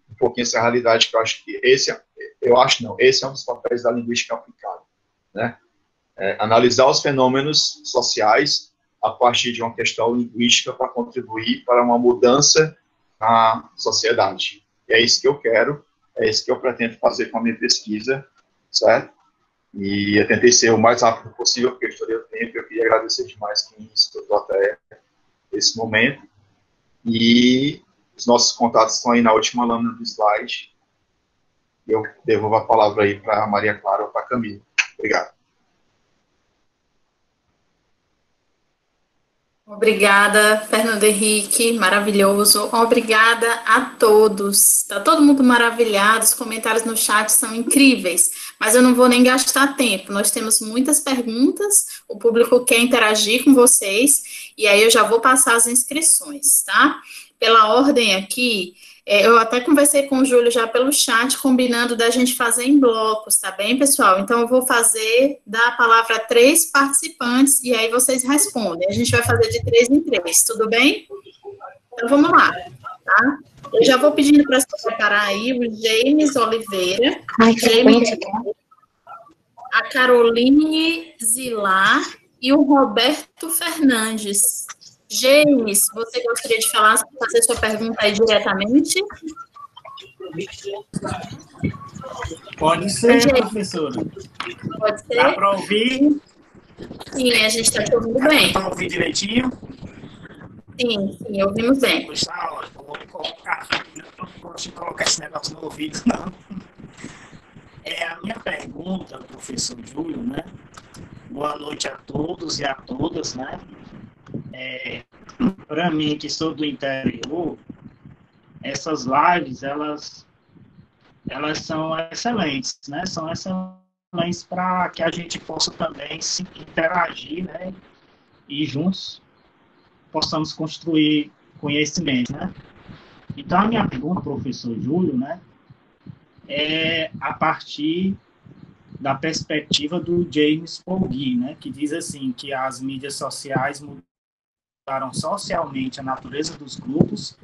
um pouquinho essa realidade que eu acho que esse, eu acho não, esse é um dos papéis da linguística aplicada, né? É, analisar os fenômenos sociais a partir de uma questão linguística para contribuir para uma mudança na sociedade. E é isso que eu quero, é isso que eu pretendo fazer com a minha pesquisa, certo? E eu tentei ser o mais rápido possível, porque eu estourei o tempo, eu queria agradecer demais quem estudou até esse momento. E os nossos contatos estão aí na última lâmina do slide. Eu devolvo a palavra aí para a Maria Clara ou para a Camila. Obrigado. Obrigada, Fernando Henrique, maravilhoso. Obrigada a todos. Está todo mundo maravilhado, os comentários no chat são incríveis, mas eu não vou nem gastar tempo. Nós temos muitas perguntas, o público quer interagir com vocês, e aí eu já vou passar as inscrições, tá? Pela ordem aqui, eu até conversei com o Júlio já pelo chat, combinando da gente fazer em blocos, tá bem, pessoal? Então, eu vou fazer, dar a palavra a três participantes, e aí vocês respondem. A gente vai fazer de três em três, tudo bem? Então, vamos lá, tá? Eu já vou pedindo para se preparar aí o James Oliveira. Ai, James, a Caroline Zilar e o Roberto Fernandes. James, você gostaria de falar, fazer sua pergunta aí diretamente? Pode ser, James. Professora. Pode ser. Dá para ouvir? Sim, a gente está te ouvindo bem. Dá para ouvir direitinho? Sim, sim, ouvimos bem. Eu vou colocar, não gosto de colocar esse negócio no ouvido, não. É a minha pergunta, professor Júlio, né? Boa noite a todos e a todas, né? É, para mim, que sou do interior, essas lives, elas, elas são excelentes, né? São excelentes para que a gente possa também se interagir, né? E juntos possamos construir conhecimento, né? Então, a minha pergunta, professor Júlio, né? É a partir da perspectiva do James Poggi, né? Que diz assim, que as mídias sociais mudaram socialmente a natureza dos grupos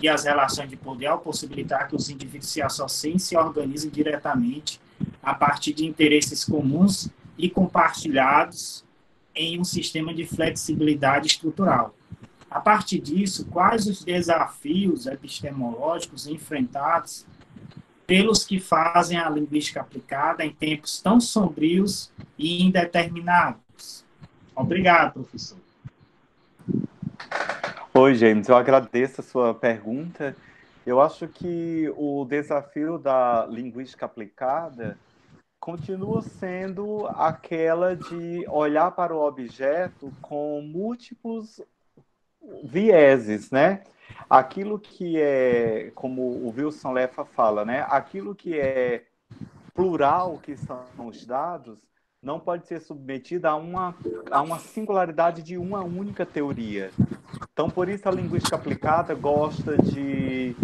e as relações de poder ao possibilitar que os indivíduos se associem e se organizem diretamente a partir de interesses comuns e compartilhados em um sistema de flexibilidade estrutural. A partir disso, quais os desafios epistemológicos enfrentados pelos que fazem a linguística aplicada em tempos tão sombrios e indeterminados? Obrigado, professor. Oi, James, eu agradeço a sua pergunta. Eu acho que o desafio da linguística aplicada continua sendo aquela de olhar para o objeto com múltiplos vieses, né? Aquilo que é, como o Wilson Leffa fala, né? Aquilo que é plural, que são os dados, não pode ser submetida a uma, a uma singularidade de uma única teoria. Então, por isso, a linguística aplicada gosta de,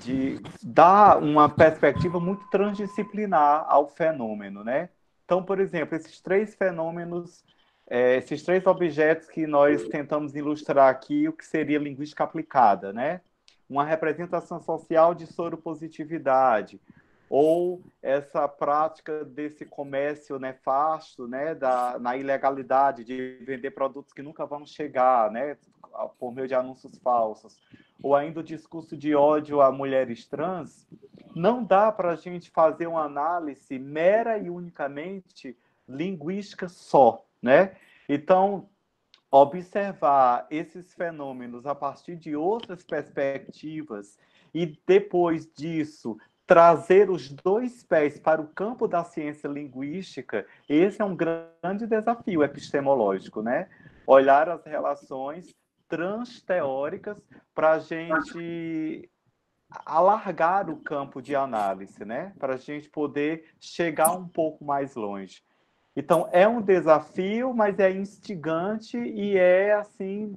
de dar uma perspectiva muito transdisciplinar ao fenômeno, né? Então, por exemplo, esses três fenômenos, é, esses três objetos que nós tentamos ilustrar aqui, o que seria linguística aplicada, né? Uma representação social de soropositividade, ou essa prática desse comércio nefasto, né, da, na ilegalidade de vender produtos que nunca vão chegar, né, por meio de anúncios falsos, ou ainda o discurso de ódio a mulheres trans, não dá para a gente fazer uma análise mera e unicamente linguística só, né? Então, observar esses fenômenos a partir de outras perspectivas e depois disso trazer os dois pés para o campo da ciência linguística, esse é um grande desafio epistemológico, né? Olhar as relações transteóricas para a gente alargar o campo de análise, né? Para a gente poder chegar um pouco mais longe. Então, é um desafio, mas é instigante e é, assim,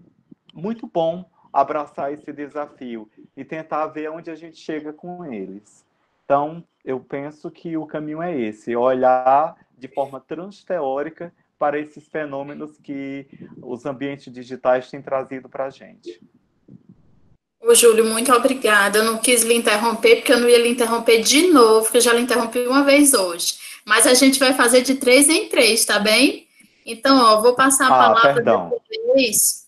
muito bom abraçar esse desafio e tentar ver onde a gente chega com eles. Então, eu penso que o caminho é esse, olhar de forma transteórica para esses fenômenos que os ambientes digitais têm trazido para a gente. Ô, Júlio, muito obrigada. Eu não quis lhe interromper, porque eu não ia lhe interromper de novo, porque eu já lhe interrompi uma vez hoje. Mas a gente vai fazer de três em três, tá bem? Então, ó, vou passar a ah, palavra perdão. dessa vez.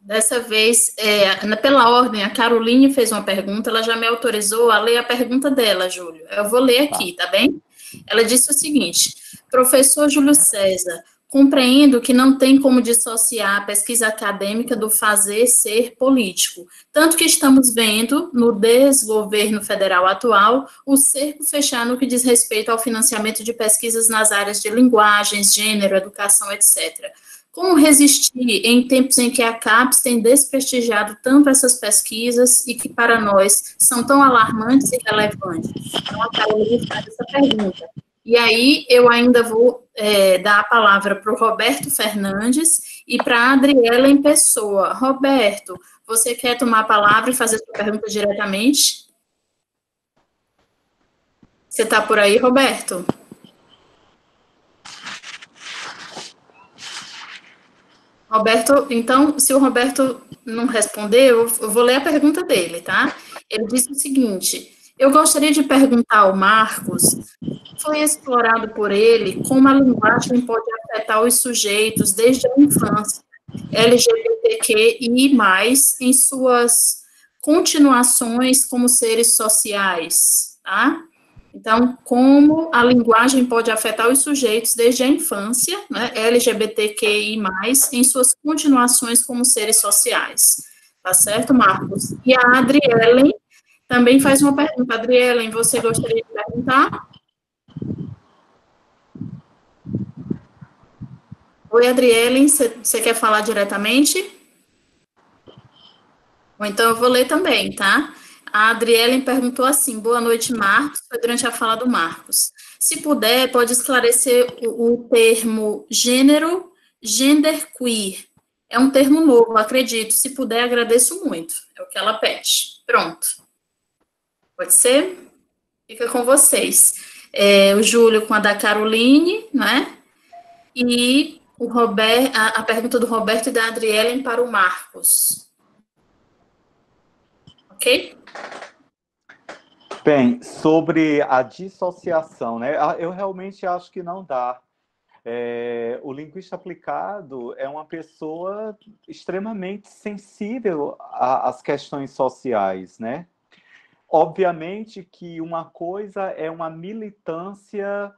Dessa vez, é, pela ordem, a Caroline fez uma pergunta, ela já me autorizou a ler a pergunta dela, Júlio. Eu vou ler aqui, tá bem? Ela disse o seguinte: professor Júlio César, compreendo que não tem como dissociar a pesquisa acadêmica do fazer ser político, tanto que estamos vendo, no desgoverno federal atual, o cerco fechar no que diz respeito ao financiamento de pesquisas nas áreas de linguagens, gênero, educação, etcétera. Como resistir em tempos em que a CAPES tem desprestigiado tanto essas pesquisas e que, para nós, são tão alarmantes e relevantes? Então, a Carolina faz essa pergunta. E aí, eu ainda vou é, dar a palavra para o Roberto Fernandes e para a Adriela em pessoa. Roberto, você quer tomar a palavra e fazer sua pergunta diretamente? Você está por aí, Roberto? Roberto, então, se o Roberto não responder, eu vou ler a pergunta dele, tá? Ele disse o seguinte: eu gostaria de perguntar ao Marcos, foi explorado por ele como a linguagem pode afetar os sujeitos desde a infância, L G B T Q e mais, em suas continuações como seres sociais, tá? Então, como a linguagem pode afetar os sujeitos desde a infância, né, L G B T Q I mais, em suas continuações como seres sociais, tá certo, Marcos? E a Adrielen também faz uma pergunta. Adrielen, você gostaria de perguntar? Oi, Adrielen, você quer falar diretamente? Ou então eu vou ler também, tá? A Adrielen perguntou assim: boa noite, Marcos. Foi durante a fala do Marcos. Se puder, pode esclarecer o, o termo gênero, genderqueer. É um termo novo, acredito. Se puder, agradeço muito. É o que ela pede. Pronto. Pode ser? Fica com vocês. É, o Júlio com a da Caroline, né? E o Robert, a, a pergunta do Roberto e da Adrielen para o Marcos. Ok? Bem, sobre a dissociação, né? Eu realmente acho que não dá. É, o linguista aplicado é uma pessoa extremamente sensível às questões sociais, né? Obviamente que uma coisa é uma militância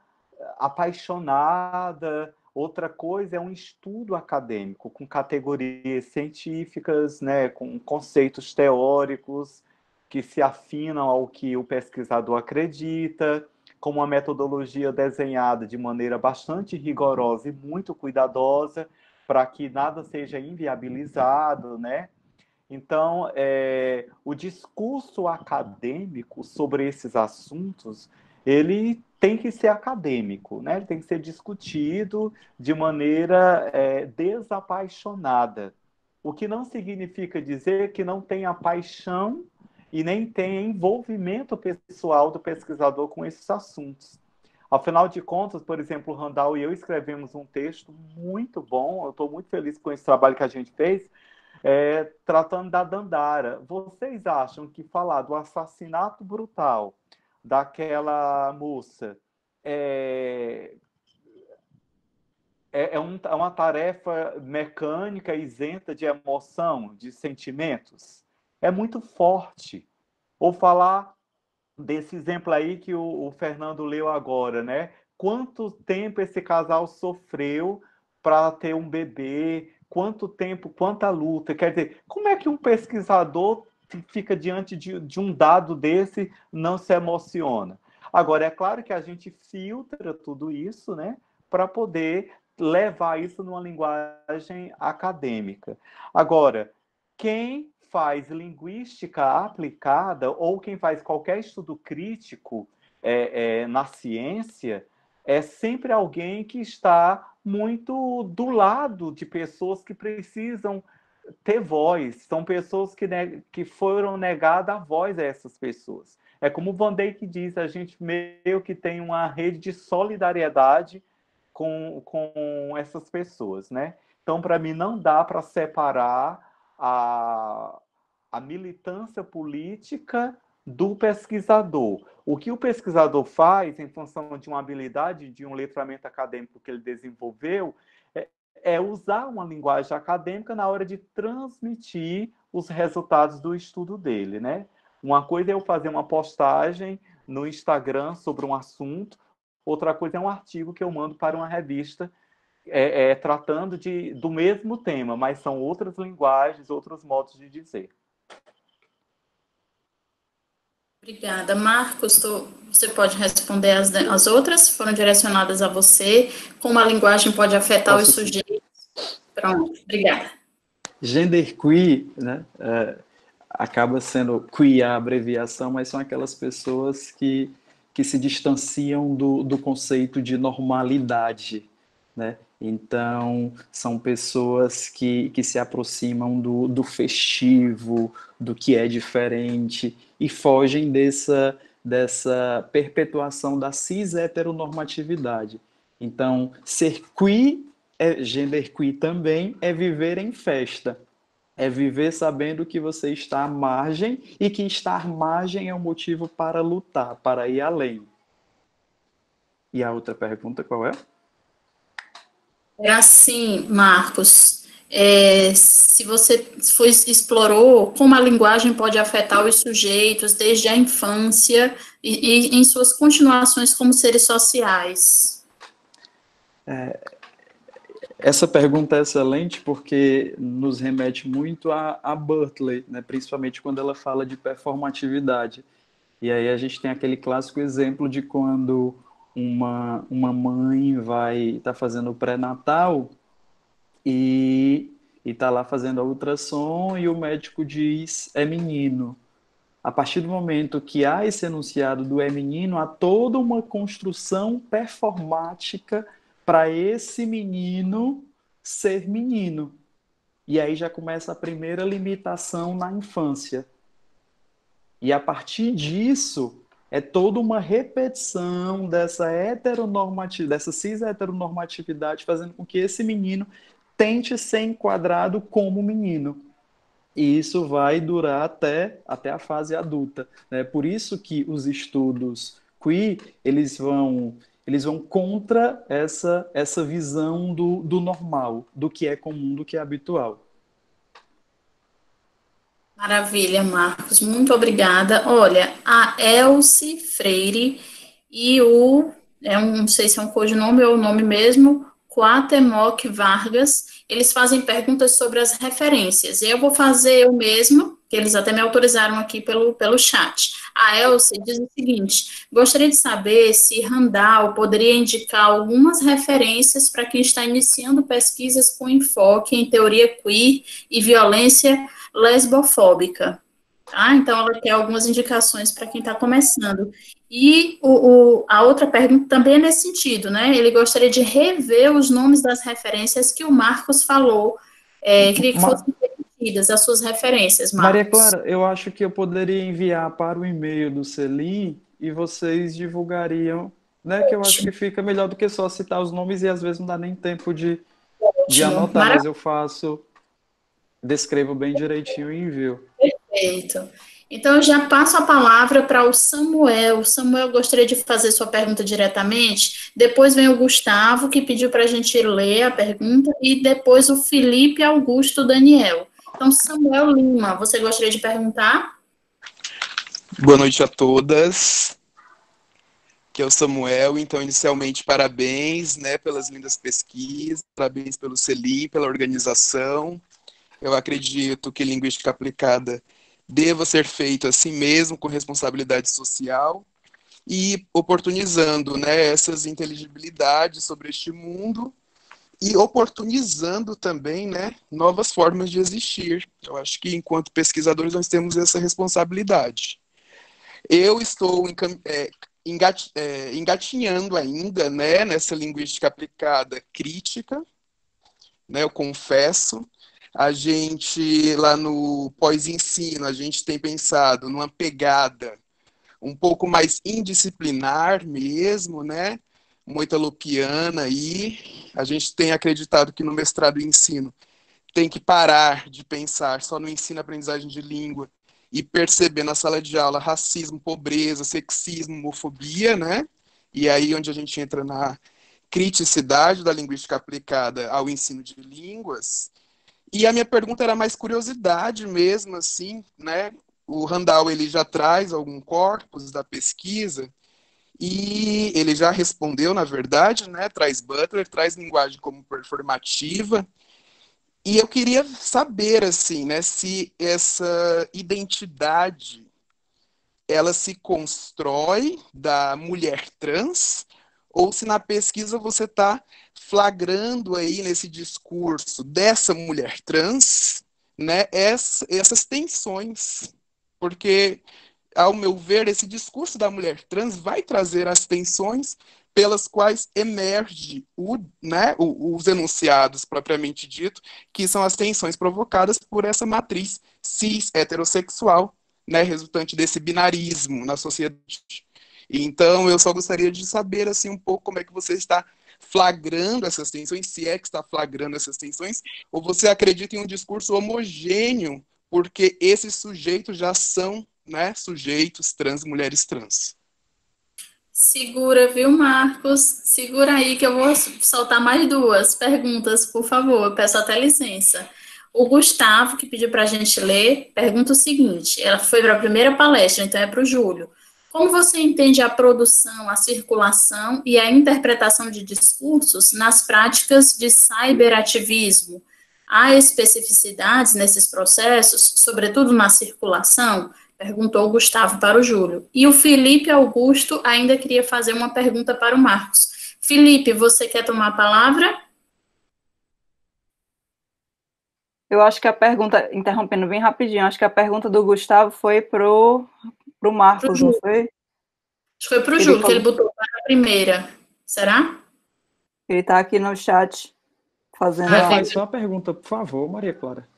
apaixonada, outra coisa é um estudo acadêmico, com categorias científicas, né, com conceitos teóricos que se afinam ao que o pesquisador acredita, com uma metodologia desenhada de maneira bastante rigorosa e muito cuidadosa, para que nada seja inviabilizado, né? Então, é, o discurso acadêmico sobre esses assuntos, ele tem que ser acadêmico, né? Ele tem que ser discutido de maneira é, desapaixonada, o que não significa dizer que não tenha paixão e nem tenha envolvimento pessoal do pesquisador com esses assuntos. Afinal de contas, por exemplo, Randall e eu escrevemos um texto muito bom, eu estou muito feliz com esse trabalho que a gente fez, É, tratando da Dandara. Vocês acham que falar do assassinato brutal daquela moça é, é, é, um, é uma tarefa mecânica, isenta de emoção, de sentimentos? É muito forte. Ou falar desse exemplo aí que o, o Fernando leu agora, né? Quanto tempo esse casal sofreu para ter um bebê? Quanto tempo, quanta luta? Quer dizer, como é que um pesquisador fica diante de, de um dado desse, não se emociona? Agora, é claro que a gente filtra tudo isso, né, para poder levar isso numa linguagem acadêmica. Agora, quem faz linguística aplicada ou quem faz qualquer estudo crítico é, é, na ciência é sempre alguém que está muito do lado de pessoas que precisam ter voz, são pessoas que, ne que foram negadas a voz a essas pessoas. É como o Van Dijk diz, a gente meio que tem uma rede de solidariedade com, com essas pessoas, né? Então, para mim, não dá para separar a, a militância política do pesquisador. O que o pesquisador faz em função de uma habilidade, de um letramento acadêmico que ele desenvolveu, é, é usar uma linguagem acadêmica na hora de transmitir os resultados do estudo dele, né? Uma coisa é eu fazer uma postagem no Instagram sobre um assunto, outra coisa é um artigo que eu mando para uma revista é, é, tratando de, do mesmo tema, mas são outras linguagens, outros modos de dizer. Obrigada. Marcos, tô, você pode responder as, as outras que foram direcionadas a você, como a linguagem pode afetar Posso os sujeitos. Pronto, obrigada. Genderqueer, né? É... acaba sendo queer a abreviação, mas são aquelas pessoas que, que se distanciam do, do conceito de normalidade, né? Então, são pessoas que, que se aproximam do, do festivo, do que é diferente, e fogem dessa, dessa perpetuação da cis-heteronormatividade. Então, ser queer, é, genderqueer também, é viver em festa. É viver sabendo que você está à margem e que estar à margem é um motivo para lutar, para ir além. E a outra pergunta qual é? Era assim, Marcos, é, se você foi, explorou como a linguagem pode afetar os sujeitos desde a infância e, e em suas continuações como seres sociais. É... Essa pergunta é excelente porque nos remete muito a, a Butler, né? Principalmente quando ela fala de performatividade. E aí a gente tem aquele clássico exemplo de quando uma, uma mãe vai tá fazendo o pré-natal e está lá fazendo a ultrassom e o médico diz, é menino. A partir do momento que há esse enunciado do é menino, há toda uma construção performática para esse menino ser menino. E aí já começa a primeira limitação na infância. E a partir disso, é toda uma repetição dessa heteronormatividade, dessa cis-heteronormatividade, fazendo com que esse menino tente ser enquadrado como menino. E isso vai durar até, até a fase adulta. É por isso que os estudos queer, eles vão... Eles vão contra essa, essa visão do, do normal, do que é comum, do que é habitual. Maravilha, Marcos. Muito obrigada. Olha, a Elce Freire e o, é um, não sei se é um codinome ou o nome mesmo, Quatemoc Vargas, eles fazem perguntas sobre as referências. Eu vou fazer eu mesmo, que eles até me autorizaram aqui pelo, pelo chat. A Elce diz o seguinte, gostaria de saber se Randall poderia indicar algumas referências para quem está iniciando pesquisas com enfoque em teoria queer e violência lesbofóbica. Tá? Então, ela quer algumas indicações para quem está começando. E o, o, a outra pergunta também é nesse sentido, né? Ele gostaria de rever os nomes das referências que o Marcos falou. É, queria que fossem repetidas as suas referências, Marcos. Maria Clara, eu acho que eu poderia enviar para o e-mail do SELIN e vocês divulgariam, né? Que eu acho que fica melhor do que só citar os nomes e às vezes não dá nem tempo de, de anotar, Maravilha. Mas eu faço, descrevo bem direitinho e envio. Perfeito. Então, eu já passo a palavra para o Samuel. O Samuel, gostaria de fazer sua pergunta diretamente. Depois vem o Gustavo, que pediu para a gente ler a pergunta. E depois o Felipe Augusto Daniel. Então, Samuel Lima, você gostaria de perguntar? Boa noite a todas. Aqui é o Samuel. Então, inicialmente, parabéns, né, pelas lindas pesquisas. Parabéns pelo SELIN, pela organização. Eu acredito que linguística aplicada deva ser feito assim mesmo, com responsabilidade social e oportunizando, né, essas inteligibilidades sobre este mundo e oportunizando também, né, novas formas de existir. Eu acho que, enquanto pesquisadores, nós temos essa responsabilidade. Eu estou é, engat é, engatinhando ainda, né, nessa linguística aplicada crítica, né, eu confesso. A gente, lá no pós-ensino, a gente tem pensado numa pegada um pouco mais indisciplinar mesmo, né? moitalupiana, e a gente tem acreditado que no mestrado em ensino tem que parar de pensar só no ensino e aprendizagem de língua e perceber na sala de aula racismo, pobreza, sexismo, homofobia, né? E aí onde a gente entra na criticidade da linguística aplicada ao ensino de línguas. E a minha pergunta era mais curiosidade mesmo, assim, né? O Randall, ele já traz algum corpus da pesquisa, e ele já respondeu, na verdade, né? Traz Butler, traz linguagem como performativa. E eu queria saber, assim, né, se essa identidade, ela se constrói da mulher trans, ou se na pesquisa você está flagrando aí nesse discurso dessa mulher trans, né, essa, essas tensões, porque, ao meu ver, esse discurso da mulher trans vai trazer as tensões pelas quais emerge o, né, os enunciados propriamente dito, que são as tensões provocadas por essa matriz cis heterossexual, né, resultante desse binarismo na sociedade. Então, eu só gostaria de saber, assim, um pouco como é que você está flagrando essas tensões, se é que está flagrando essas tensões, ou você acredita em um discurso homogêneo, porque esses sujeitos já são, né, sujeitos trans, mulheres trans. Segura, viu, Marcos? Segura aí que eu vou soltar mais duas perguntas, por favor. Eu peço até licença. O Gustavo, que pediu para a gente ler, pergunta o seguinte, ela foi para a primeira palestra, então é para o Júlio. Como você entende a produção, a circulação e a interpretação de discursos nas práticas de cyberativismo? Há especificidades nesses processos, sobretudo na circulação? Perguntou o Gustavo para o Júlio. E o Felipe Augusto ainda queria fazer uma pergunta para o Marcos. Felipe, você quer tomar a palavra? Eu acho que a pergunta, interrompendo bem rapidinho, acho que a pergunta do Gustavo foi para o Para o Marcos, não foi? Acho que foi para o Júlio, que ele botou para a primeira. Será? Ele está aqui no chat fazendo... Ah, faz só uma pergunta, por favor, Maria Clara.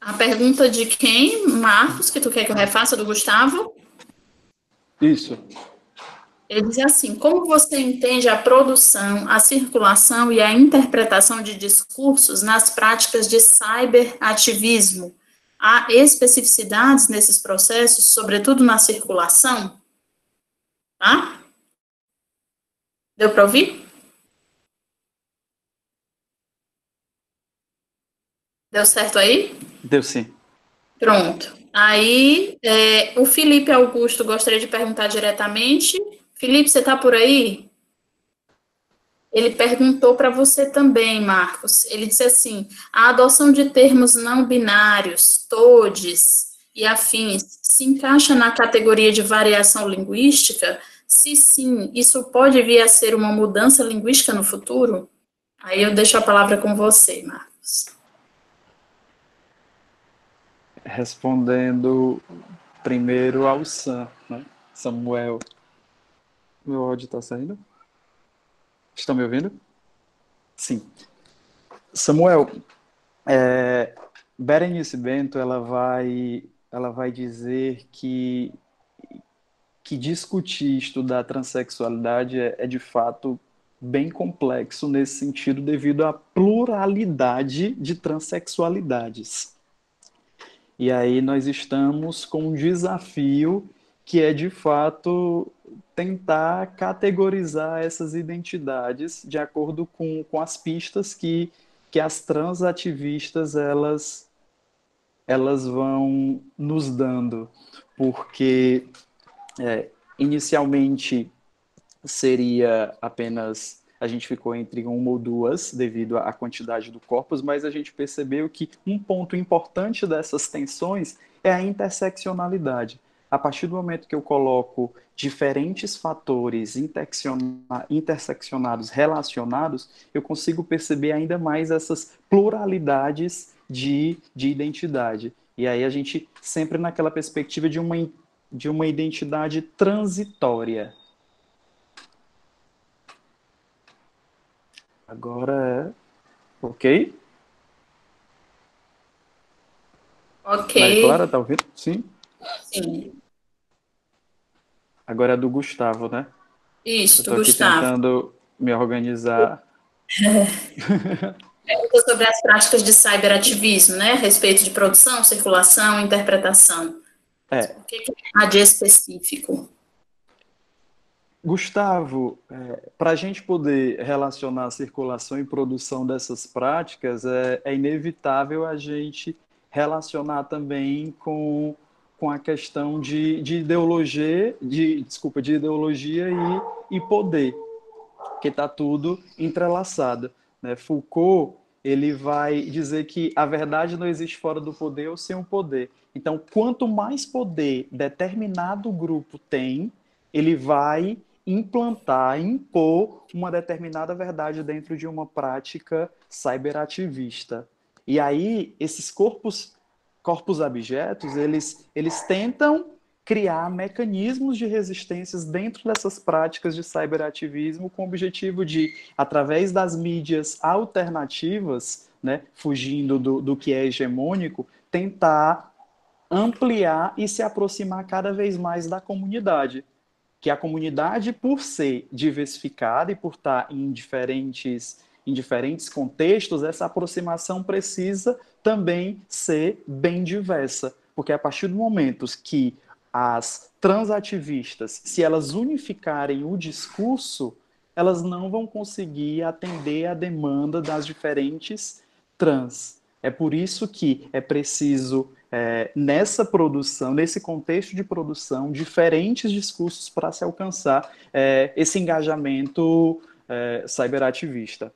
A pergunta de quem, Marcos, que tu quer que eu refaça, do Gustavo? Isso. Ele diz assim, como você entende a produção, a circulação e a interpretação de discursos nas práticas de cyberativismo? Há especificidades nesses processos, sobretudo na circulação? Tá? Deu para ouvir? Deu certo aí? Deu sim. Pronto. Aí, é, o Felipe Augusto gostaria de perguntar diretamente. Felipe, você está por aí? Ele perguntou para você também, Marcos. Ele disse assim, a adoção de termos não binários, todes e afins, se encaixa na categoria de variação linguística? Se sim, isso pode vir a ser uma mudança linguística no futuro? Aí eu deixo a palavra com você, Marcos. Respondendo primeiro ao Sam, né? Samuel. Meu áudio está saindo? Estão me ouvindo? Sim. Samuel, é, Berenice Bento, ela vai, ela vai dizer que, que discutir e estudar transexualidade é, é de fato bem complexo nesse sentido devido à pluralidade de transexualidades. E aí nós estamos com um desafio que é, de fato, tentar categorizar essas identidades de acordo com, com as pistas que, que as transativistas elas, elas vão nos dando. Porque, é, inicialmente, seria apenas... A gente ficou entre uma ou duas devido à quantidade do corpus, mas a gente percebeu que um ponto importante dessas tensões é a interseccionalidade. A partir do momento que eu coloco diferentes fatores interseccionados, relacionados, eu consigo perceber ainda mais essas pluralidades de, de identidade. E aí a gente sempre naquela perspectiva de uma, de uma identidade transitória. Agora é... Ok? Ok. Maria Clara, tá ouvindo? Sim? Sim. Agora é do Gustavo, né? Isso, do Gustavo. Estou tentando me organizar. Pergunta sobre as práticas de cyberativismo, né? A respeito de produção, circulação, interpretação. É. O que há de específico? Gustavo, é, para a gente poder relacionar a circulação e produção dessas práticas, é, é inevitável a gente relacionar também com, com a questão de, de ideologia, de, desculpa, de ideologia e, e poder, que está tudo entrelaçado, né? Foucault, ele vai dizer que a verdade não existe fora do poder ou sem o poder. Então, quanto mais poder determinado grupo tem, ele vai implantar, impor uma determinada verdade dentro de uma prática cyberativista. E aí, esses corpos, corpos abjetos, eles, eles tentam criar mecanismos de resistências dentro dessas práticas de cyberativismo com o objetivo de, através das mídias alternativas, né, fugindo do, do que é hegemônico, tentar ampliar e se aproximar cada vez mais da comunidade. Que a comunidade, por ser diversificada e por estar em diferentes, em diferentes contextos, essa aproximação precisa também ser bem diversa. Porque a partir do momento que as transativistas, se elas unificarem o discurso, elas não vão conseguir atender à demanda das diferentes trans. É por isso que é preciso, é, nessa produção, nesse contexto de produção, diferentes discursos para se alcançar é, esse engajamento é, cyberativista.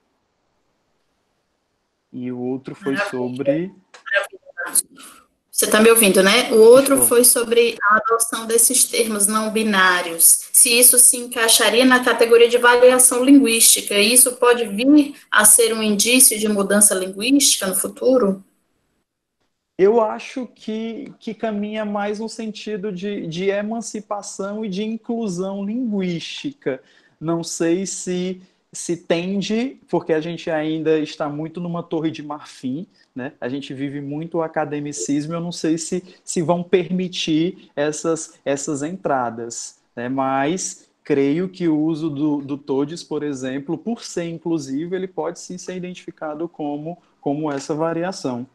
E o outro foi Maravilha. sobre... Maravilha. Você está me ouvindo, né? O outro foi sobre a adoção desses termos não binários. Se isso se encaixaria na categoria de variação linguística, e isso pode vir a ser um indício de mudança linguística no futuro? Eu acho que, que caminha mais no sentido de, de emancipação e de inclusão linguística. Não sei se... se tende, porque a gente ainda está muito numa torre de marfim, né? A gente vive muito o academicismo, eu não sei se, se vão permitir essas, essas entradas, né? Mas creio que o uso do, do todes, por exemplo, por ser inclusivo, ele pode sim ser identificado como, como essa variação.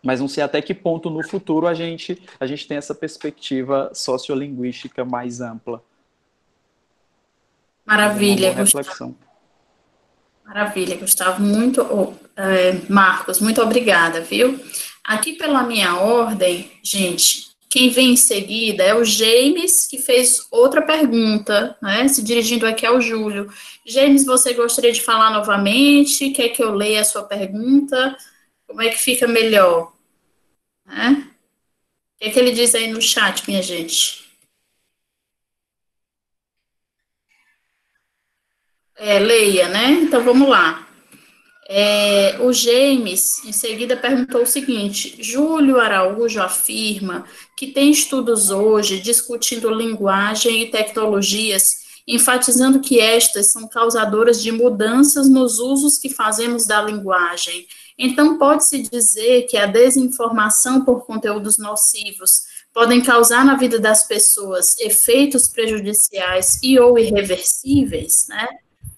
Mas não sei até que ponto no futuro a gente, a gente tem essa perspectiva sociolinguística mais ampla. Maravilha, Gustavo. Maravilha, Gustavo. Muito, oh, é, Marcos, muito obrigada, viu? Aqui pela minha ordem, gente, quem vem em seguida é o James, que fez outra pergunta, né? Se dirigindo aqui ao Júlio. James, você gostaria de falar novamente? Quer que eu leia a sua pergunta? Como é que fica melhor? Né? O que é que ele diz aí no chat, minha gente? É, leia, né? Então, vamos lá. É, o James, em seguida, perguntou o seguinte: Júlio Araújo afirma que tem estudos hoje discutindo linguagem e tecnologias, enfatizando que estas são causadoras de mudanças nos usos que fazemos da linguagem. Então, pode-se dizer que a desinformação por conteúdos nocivos podem causar na vida das pessoas efeitos prejudiciais e ou irreversíveis, né?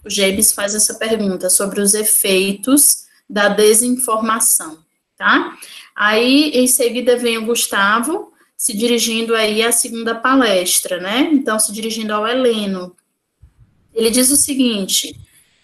O James faz essa pergunta sobre os efeitos da desinformação, tá? Aí, em seguida, vem o Gustavo, se dirigindo aí à segunda palestra, né? Então, se dirigindo ao Heleno. Ele diz o seguinte: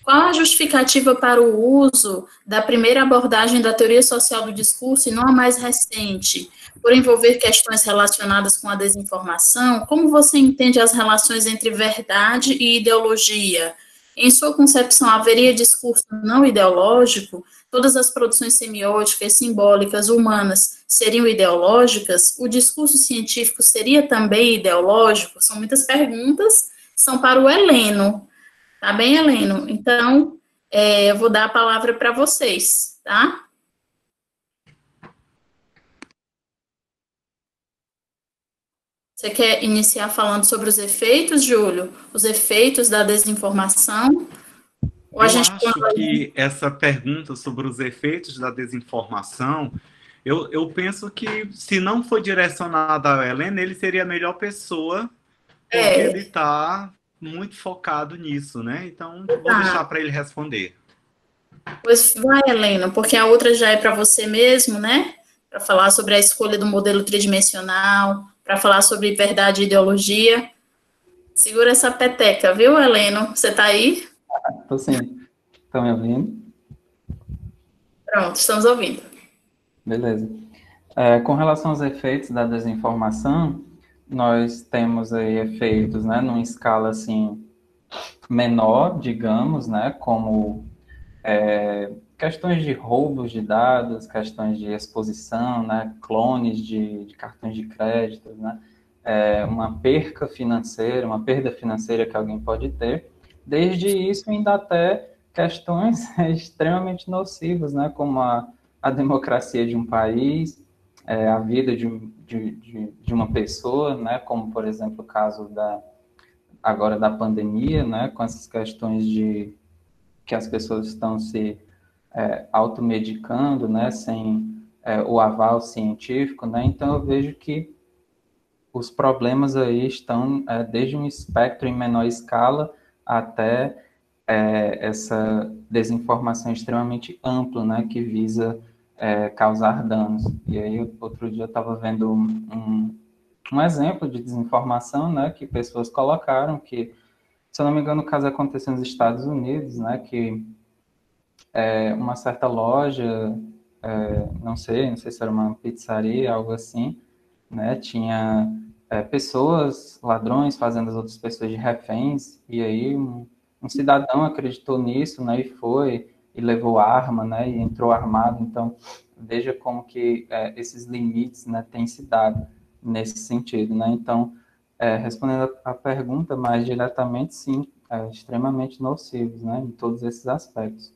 qual a justificativa para o uso da primeira abordagem da teoria social do discurso e não a mais recente, por envolver questões relacionadas com a desinformação? Como você entende as relações entre verdade e ideologia? Em sua concepção, haveria discurso não ideológico? Todas as produções semióticas, simbólicas, humanas, seriam ideológicas? O discurso científico seria também ideológico? São muitas perguntas, são para o Heleno. Tá bem, Heleno? Então, é, eu vou dar a palavra para vocês, tá? Você quer iniciar falando sobre os efeitos, Júlio? Os efeitos da desinformação? Ou a gente... Eu acho que essa pergunta sobre os efeitos da desinformação, eu, eu penso que se não for direcionada ao Helena, ele seria a melhor pessoa porque ele está muito focado nisso, né? Então, vou tá. deixar para ele responder. Pois vai, Heleno, porque a outra já é para você mesmo, né? Para falar sobre a escolha do modelo tridimensional, para falar sobre verdade e ideologia. Segura essa peteca, viu, Heleno? Você está aí? Estou ah, sim. Estão me ouvindo? Pronto, estamos ouvindo. Beleza. É, com relação aos efeitos da desinformação, nós temos aí efeitos, né, numa escala, assim, menor, digamos, né, como é, questões de roubos de dados, questões de exposição, né, clones de, de cartões de crédito, né, é, uma perca financeira, uma perda financeira que alguém pode ter, desde isso ainda até questões extremamente nocivas, né, como a, a democracia de um país, é, a vida de, de, de, de uma pessoa, né, como, por exemplo, o caso da, agora da pandemia, né, com essas questões de que as pessoas estão se é, automedicando, né, sem é, o aval científico, né, então eu vejo que os problemas aí estão é, desde um espectro em menor escala até... É essa desinformação extremamente ampla, né, que visa é, causar danos. E aí, outro dia eu estava vendo um, um exemplo de desinformação, né, que pessoas colocaram, que, se eu não me engano, o caso aconteceu nos Estados Unidos, né, que é, uma certa loja, é, não sei, não sei se era uma pizzaria, algo assim, né, tinha é, pessoas, ladrões, fazendo as outras pessoas de reféns, e aí... Um cidadão acreditou nisso, né, e foi, e levou arma, né, e entrou armado. Então, veja como que é, esses limites, né, têm se dado nesse sentido, né. Então, é, respondendo a, a pergunta mais diretamente, sim, é, extremamente nocivos, né, em todos esses aspectos.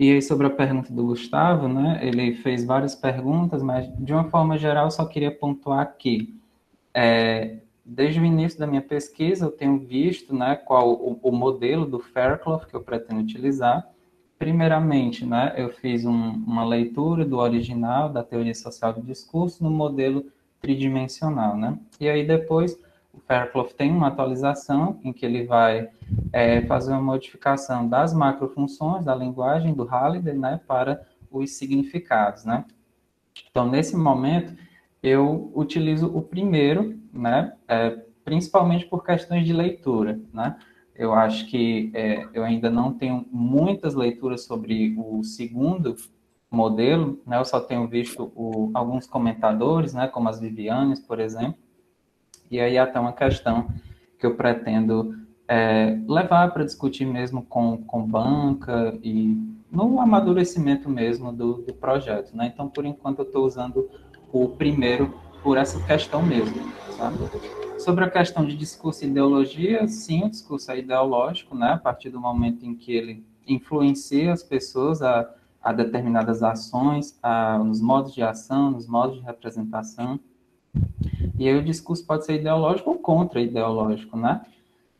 E aí, sobre a pergunta do Gustavo, né, ele fez várias perguntas, mas, de uma forma geral, eu só queria pontuar aqui, é... Desde o início da minha pesquisa, eu tenho visto, né, qual o, o modelo do Fairclough que eu pretendo utilizar. Primeiramente, né, eu fiz um, uma leitura do original, da teoria social do discurso, no modelo tridimensional, né? E aí depois o Fairclough tem uma atualização em que ele vai é, fazer uma modificação das macrofunções da linguagem do Halliday, né, para os significados, né? Então, nesse momento, eu utilizo o primeiro, né, é, principalmente por questões de leitura, né, eu acho que é, eu ainda não tenho muitas leituras sobre o segundo modelo, né, eu só tenho visto o, alguns comentadores, né, como as Vivianes, por exemplo, e aí até uma questão que eu pretendo é, levar para discutir mesmo com, com banca e no amadurecimento mesmo do, do projeto, né, então por enquanto eu estou usando o primeiro por essa questão mesmo, sabe? Sobre a questão de discurso e ideologia, sim, o discurso é ideológico, né? A partir do momento em que ele influencia as pessoas a, a determinadas ações, a, nos modos de ação, nos modos de representação. E aí o discurso pode ser ideológico ou contra-ideológico, né?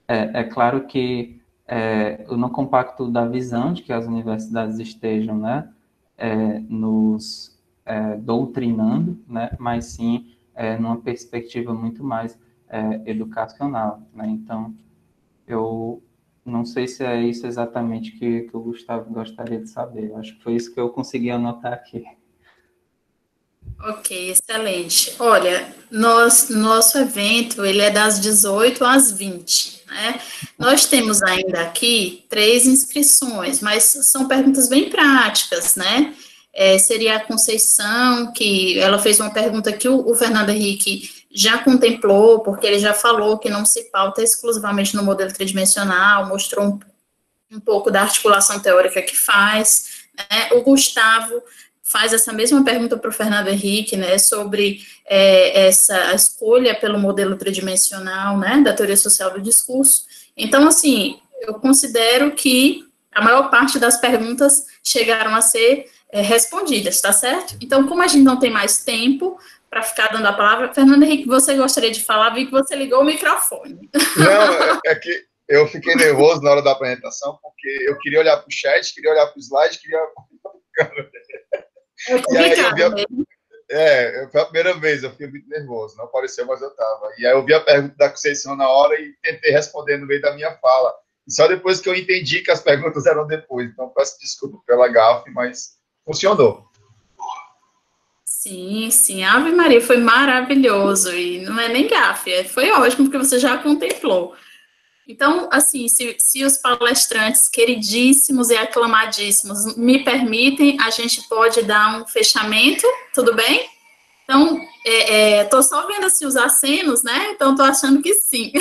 É, é claro que é, eu não compacto da visão de que as universidades estejam, né, é, nos... É, doutrinando, né, mas sim é, numa perspectiva muito mais é, educacional, né? Então, eu não sei se é isso exatamente que, que o Gustavo gostaria de saber. Acho que foi isso que eu consegui anotar aqui. Ok, excelente. Olha, nós, nosso evento ele é das dezoito às vinte, né? Nós temos ainda aqui três inscrições, mas são perguntas bem práticas, né? É, seria a Conceição, que ela fez uma pergunta que o, o Fernando Henrique já contemplou, porque ele já falou que não se pauta exclusivamente no modelo tridimensional, mostrou um, um pouco da articulação teórica que faz, né? O Gustavo faz essa mesma pergunta para o Fernando Henrique, né, sobre é, essa a escolha pelo modelo tridimensional, né, da teoria social do discurso. Então, assim, eu considero que a maior parte das perguntas chegaram a ser respondidas, tá certo? Então, como a gente não tem mais tempo para ficar dando a palavra, Fernando Henrique, você gostaria de falar? Vi que você ligou o microfone. Não, é que eu fiquei nervoso na hora da apresentação, porque eu queria olhar para o chat, queria olhar para o slide, queria... É complicado, e aí eu vi, a... É, foi a primeira vez, eu fiquei muito nervoso, não apareceu, mas eu estava. E aí eu vi a pergunta da Conceição na hora e tentei responder no meio da minha fala. E só depois que eu entendi que as perguntas eram depois. Então, peço desculpa pela gafe, mas funcionou. Sim, sim. Ave Maria, foi maravilhoso. E não é nem gafe, foi ótimo, porque você já contemplou. Então, assim, se, se os palestrantes queridíssimos e aclamadíssimos me permitem, a gente pode dar um fechamento, tudo bem? Então, estou é, é, só vendo assim, os acenos, né? Então, estou achando que sim.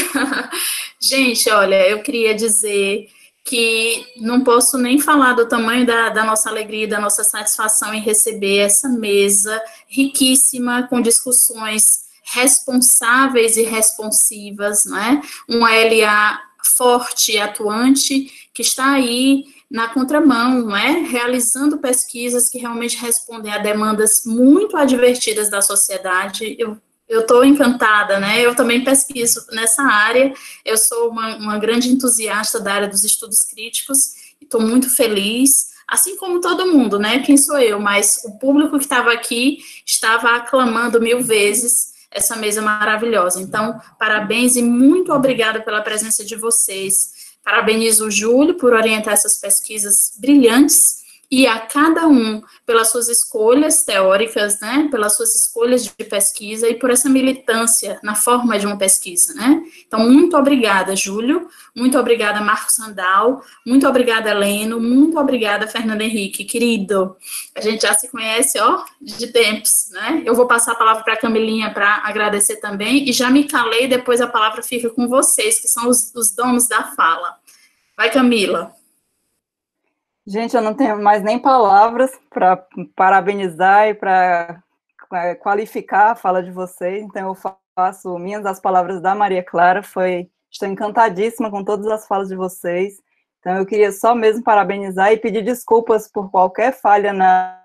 Gente, olha, eu queria dizer que não posso nem falar do tamanho da, da nossa alegria, da nossa satisfação em receber essa mesa riquíssima, com discussões responsáveis e responsivas, né? Um L A forte e atuante, que está aí na contramão, né? Realizando pesquisas que realmente respondem a demandas muito advertidas da sociedade. Eu estou encantada, né? Eu também pesquiso nessa área, eu sou uma, uma grande entusiasta da área dos estudos críticos, estou muito feliz, assim como todo mundo, né? Quem sou eu? Mas o público que estava aqui estava aclamando mil vezes essa mesa maravilhosa. Então, parabéns e muito obrigada pela presença de vocês. Parabenizo o Júlio por orientar essas pesquisas brilhantes e a cada um pelas suas escolhas teóricas, né, pelas suas escolhas de pesquisa e por essa militância na forma de uma pesquisa, né. Então, muito obrigada, Júlio, muito obrigada, Marcos Randall, muito obrigada, Heleno, muito obrigada, Fernando Henrique, querido. A gente já se conhece, ó, de tempos, né. Eu vou passar a palavra para a Camilinha para agradecer também e já me calei, depois a palavra fica com vocês, que são os, os donos da fala. Vai, Camila. Gente, eu não tenho mais nem palavras para parabenizar e para qualificar a fala de vocês, então eu faço minhas as palavras da Maria Clara, foi, estou encantadíssima com todas as falas de vocês, então eu queria só mesmo parabenizar e pedir desculpas por qualquer falha na,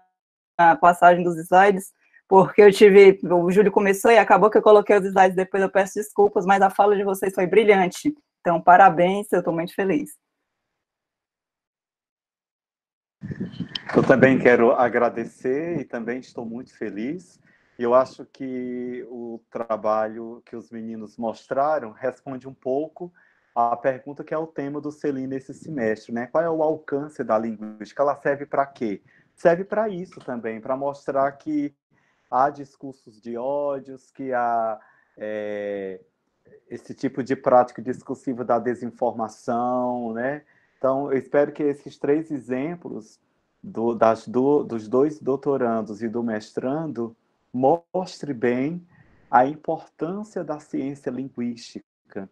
na passagem dos slides, porque eu tive, o Júlio começou e acabou que eu coloquei os slides, depois eu peço desculpas, mas a fala de vocês foi brilhante, então parabéns, eu estou muito feliz. Eu também quero agradecer e também estou muito feliz. Eu acho que o trabalho que os meninos mostraram responde um pouco à pergunta que é o tema do SELIN nesse semestre, né? Qual é o alcance da linguística? Ela serve para quê? Serve para isso também, para mostrar que há discursos de ódios, que há é, esse tipo de prática discursiva da desinformação, né? Então, eu espero que esses três exemplos do, das do, dos dois doutorandos e do mestrando mostre bem a importância da ciência linguística.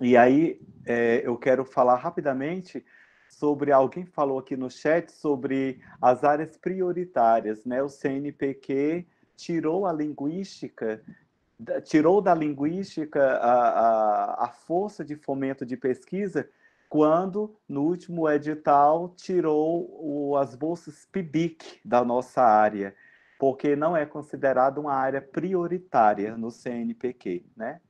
E aí, é, eu quero falar rapidamente sobre, alguém falou aqui no chat, sobre as áreas prioritárias, né? O C N P Q tirou a linguística... tirou da linguística a, a, a força de fomento de pesquisa quando, no último edital, tirou o, as bolsas P I B I C da nossa área, porque não é considerada uma área prioritária no C N P Q, né?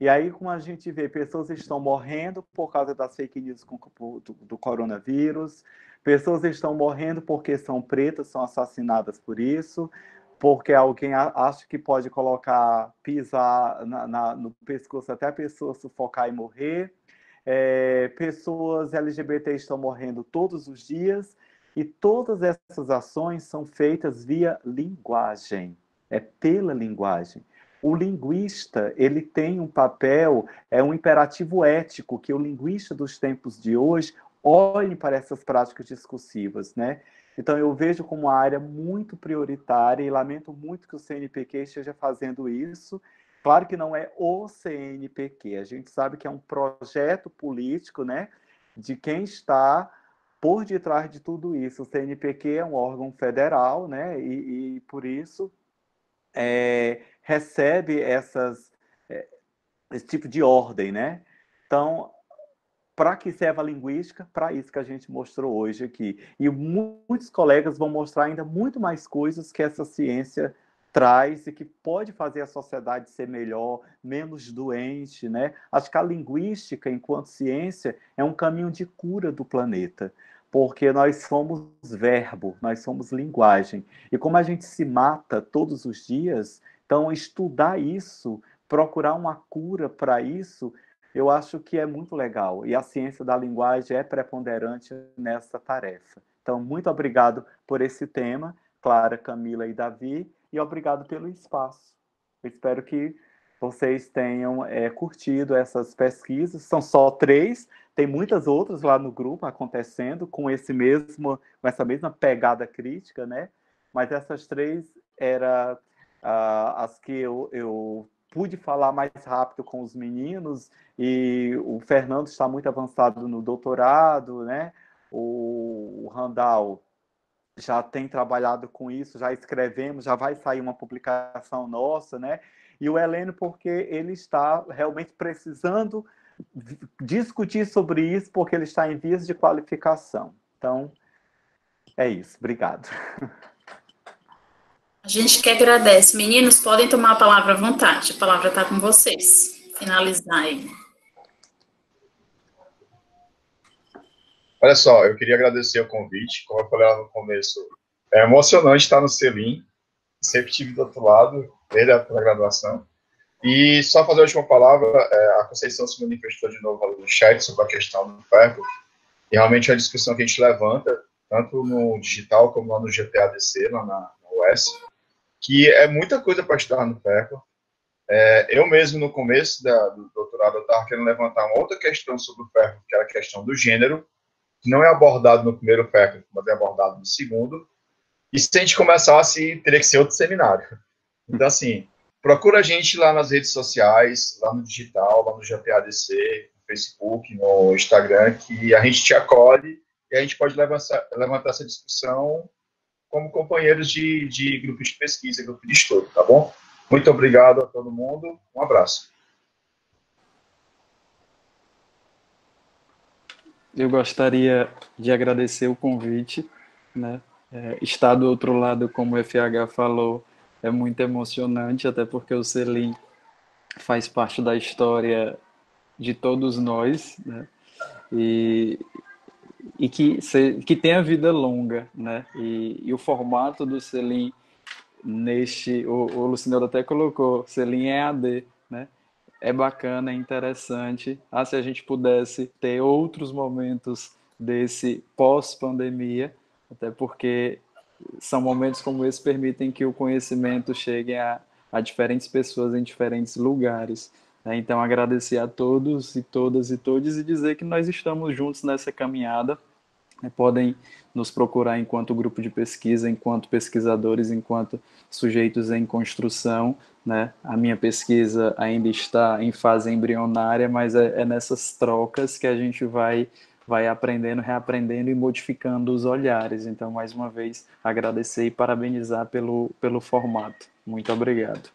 E aí, como a gente vê, pessoas estão morrendo por causa das fake news com, do, do coronavírus, pessoas estão morrendo porque são pretas, são assassinadas por isso, porque alguém acha que pode colocar, pisar na, na, no pescoço até a pessoa sufocar e morrer. É, pessoas L G B T estão morrendo todos os dias e todas essas ações são feitas via linguagem, é pela linguagem. O linguista, ele tem um papel, é um imperativo ético que o linguista dos tempos de hoje olhe para essas práticas discursivas, né? Então eu vejo como uma área muito prioritária e lamento muito que o C N P Q esteja fazendo isso. Claro que não é o C N P Q, a gente sabe que é um projeto político, né, de quem está por detrás de tudo isso. O C N P Q é um órgão federal, né, e, e por isso é, recebe essas, é, esse tipo de ordem, né? Então, para que serve a linguística? Para isso que a gente mostrou hoje aqui. E muitos colegas vão mostrar ainda muito mais coisas que essa ciência traz e que pode fazer a sociedade ser melhor, menos doente, né? Acho que a linguística, enquanto ciência, é um caminho de cura do planeta, porque nós somos verbo, nós somos linguagem. E como a gente se mata todos os dias, então estudar isso, procurar uma cura para isso, eu acho que é muito legal. E a ciência da linguagem é preponderante nessa tarefa. Então, muito obrigado por esse tema, Clara, Camila e Davi, e obrigado pelo espaço. Eu espero que vocês tenham é, curtido essas pesquisas. São só três, tem muitas outras lá no grupo acontecendo com, esse mesmo, com essa mesma pegada crítica, né? Mas essas três eram uh, as que eu, eu pude falar mais rápido com os meninos, e o Fernando está muito avançado no doutorado, né? O Randall já tem trabalhado com isso, já escrevemos, já vai sair uma publicação nossa, né? E o Heleno, porque ele está realmente precisando discutir sobre isso, porque ele está em vias de qualificação. Então, é isso. Obrigado. A gente que agradece. Meninos, podem tomar a palavra à vontade. A palavra está com vocês. Finalizar aí. Olha só, eu queria agradecer o convite. Como eu falei lá no começo, é emocionante estar no SELIN. Sempre estive do outro lado, desde a graduação. E só fazer a última palavra, é, a Conceição se manifestou de novo no chat sobre a questão do FERCO, e realmente é uma discussão que a gente levanta, tanto no digital como lá no G T A D C, lá na, na U E S, que é muita coisa para estudar no FERCO. É, eu mesmo, no começo da, do doutorado, eu estava querendo levantar uma outra questão sobre o FERCO, que era a questão do gênero, que não é abordado no primeiro FERCO, mas é abordado no segundo. E se a gente começasse, teria que ser outro seminário. Então, assim, procura a gente lá nas redes sociais, lá no digital, lá no G T A D C, no Facebook, no Instagram, que a gente te acolhe e a gente pode levantar, levantar essa discussão como companheiros de, de grupos de pesquisa, grupo de estudo, tá bom? Muito obrigado a todo mundo, um abraço. Eu gostaria de agradecer o convite, né? É, estar do outro lado, como o F H falou, é muito emocionante, até porque o SELIN faz parte da história de todos nós, né? E, e que, que tenha vida longa, né? E, e o formato do SELIN neste... O, o Lucineu até colocou, SELIN é A D, né? É bacana, é interessante. Ah, se a gente pudesse ter outros momentos desse pós-pandemia, até porque são momentos como esse que permitem que o conhecimento chegue a, a diferentes pessoas em diferentes lugares, né? Então, agradecer a todos e todas e todes e dizer que nós estamos juntos nessa caminhada, né? Podem nos procurar enquanto grupo de pesquisa, enquanto pesquisadores, enquanto sujeitos em construção, né? A minha pesquisa ainda está em fase embrionária, mas é, é nessas trocas que a gente vai... vai aprendendo, reaprendendo e modificando os olhares. Então, mais uma vez, agradecer e parabenizar pelo, pelo formato. Muito obrigado.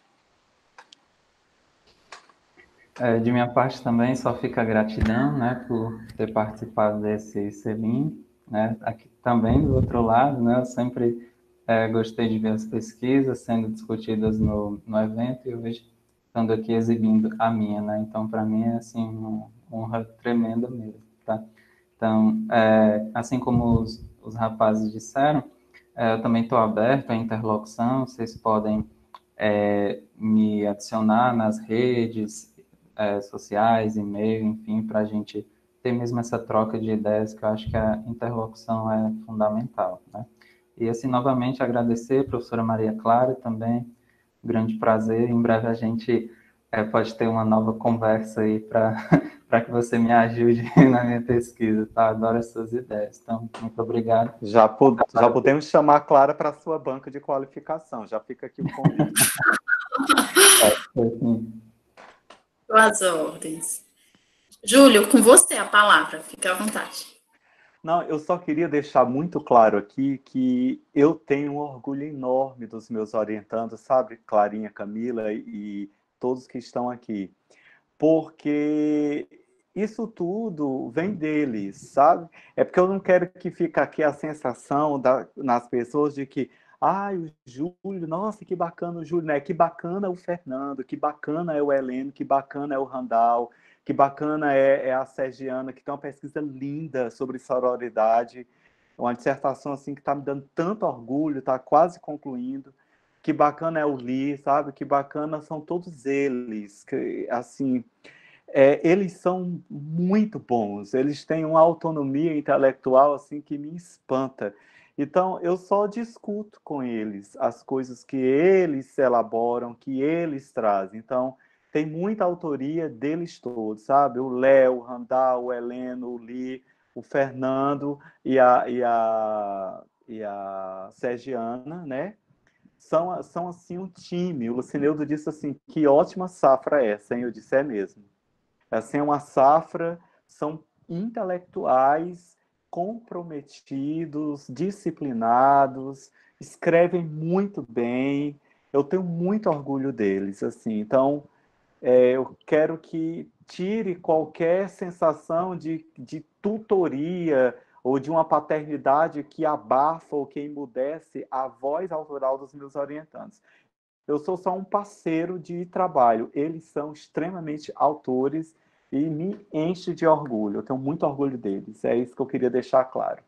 É, de minha parte também, só fica gratidão, né, por ter participado desse SELIN, né? Aqui também do outro lado, né, eu sempre é, gostei de ver as pesquisas sendo discutidas no, no evento e hoje estando aqui exibindo a minha, né? Então, para mim, é assim, uma honra tremenda mesmo, tá? Então, é, assim como os, os rapazes disseram, é, eu também estou aberto à interlocução, vocês podem é, me adicionar nas redes é, sociais, e-mail, enfim, para a gente ter mesmo essa troca de ideias, que eu acho que a interlocução é fundamental, né? E, assim, novamente, agradecer a professora Maria Clara também, grande prazer, em breve a gente é, pode ter uma nova conversa aí para... para que você me ajude na minha pesquisa, tá? Adoro essas ideias, então, muito obrigado. Já, pod já podemos chamar a Clara para a sua banca de qualificação, já fica aqui o convite. Boas ordens. Júlio, com você a palavra, fica à vontade. Não, eu só queria deixar muito claro aqui que eu tenho um orgulho enorme dos meus orientandos, sabe, Clarinha, Camila e todos que estão aqui, porque isso tudo vem deles, sabe? É porque eu não quero que fique aqui a sensação da, nas pessoas de que ai, ah, o Júlio, nossa, que bacana o Júlio, né? Que bacana o Fernando, que bacana é o Heleno, que bacana é o Randall, que bacana é, é a Sergiana, que tem uma pesquisa linda sobre sororidade. É uma dissertação assim que está me dando tanto orgulho, está quase concluindo. Que bacana é o Li, sabe? Que bacana são todos eles. Que, assim, é, eles são muito bons. Eles têm uma autonomia intelectual assim que me espanta. Então, eu só discuto com eles as coisas que eles elaboram, que eles trazem. Então, tem muita autoria deles todos, sabe? O Léo, o Randall, o Heleno, o Li, o Fernando e a, e a, e a Sergiana, né? São, são, assim, um time. O Lucineu disse assim, que ótima safra essa, hein? Eu disse, é mesmo. Assim, é uma safra, são intelectuais, comprometidos, disciplinados, escrevem muito bem. Eu tenho muito orgulho deles, assim. Então, é, eu quero que tire qualquer sensação de, de tutoria ou de uma paternidade que abafa ou que emudece a voz autoral dos meus orientandos. Eu sou só um parceiro de trabalho. Eles são extremamente autores e me enche de orgulho. Eu tenho muito orgulho deles. É isso que eu queria deixar claro.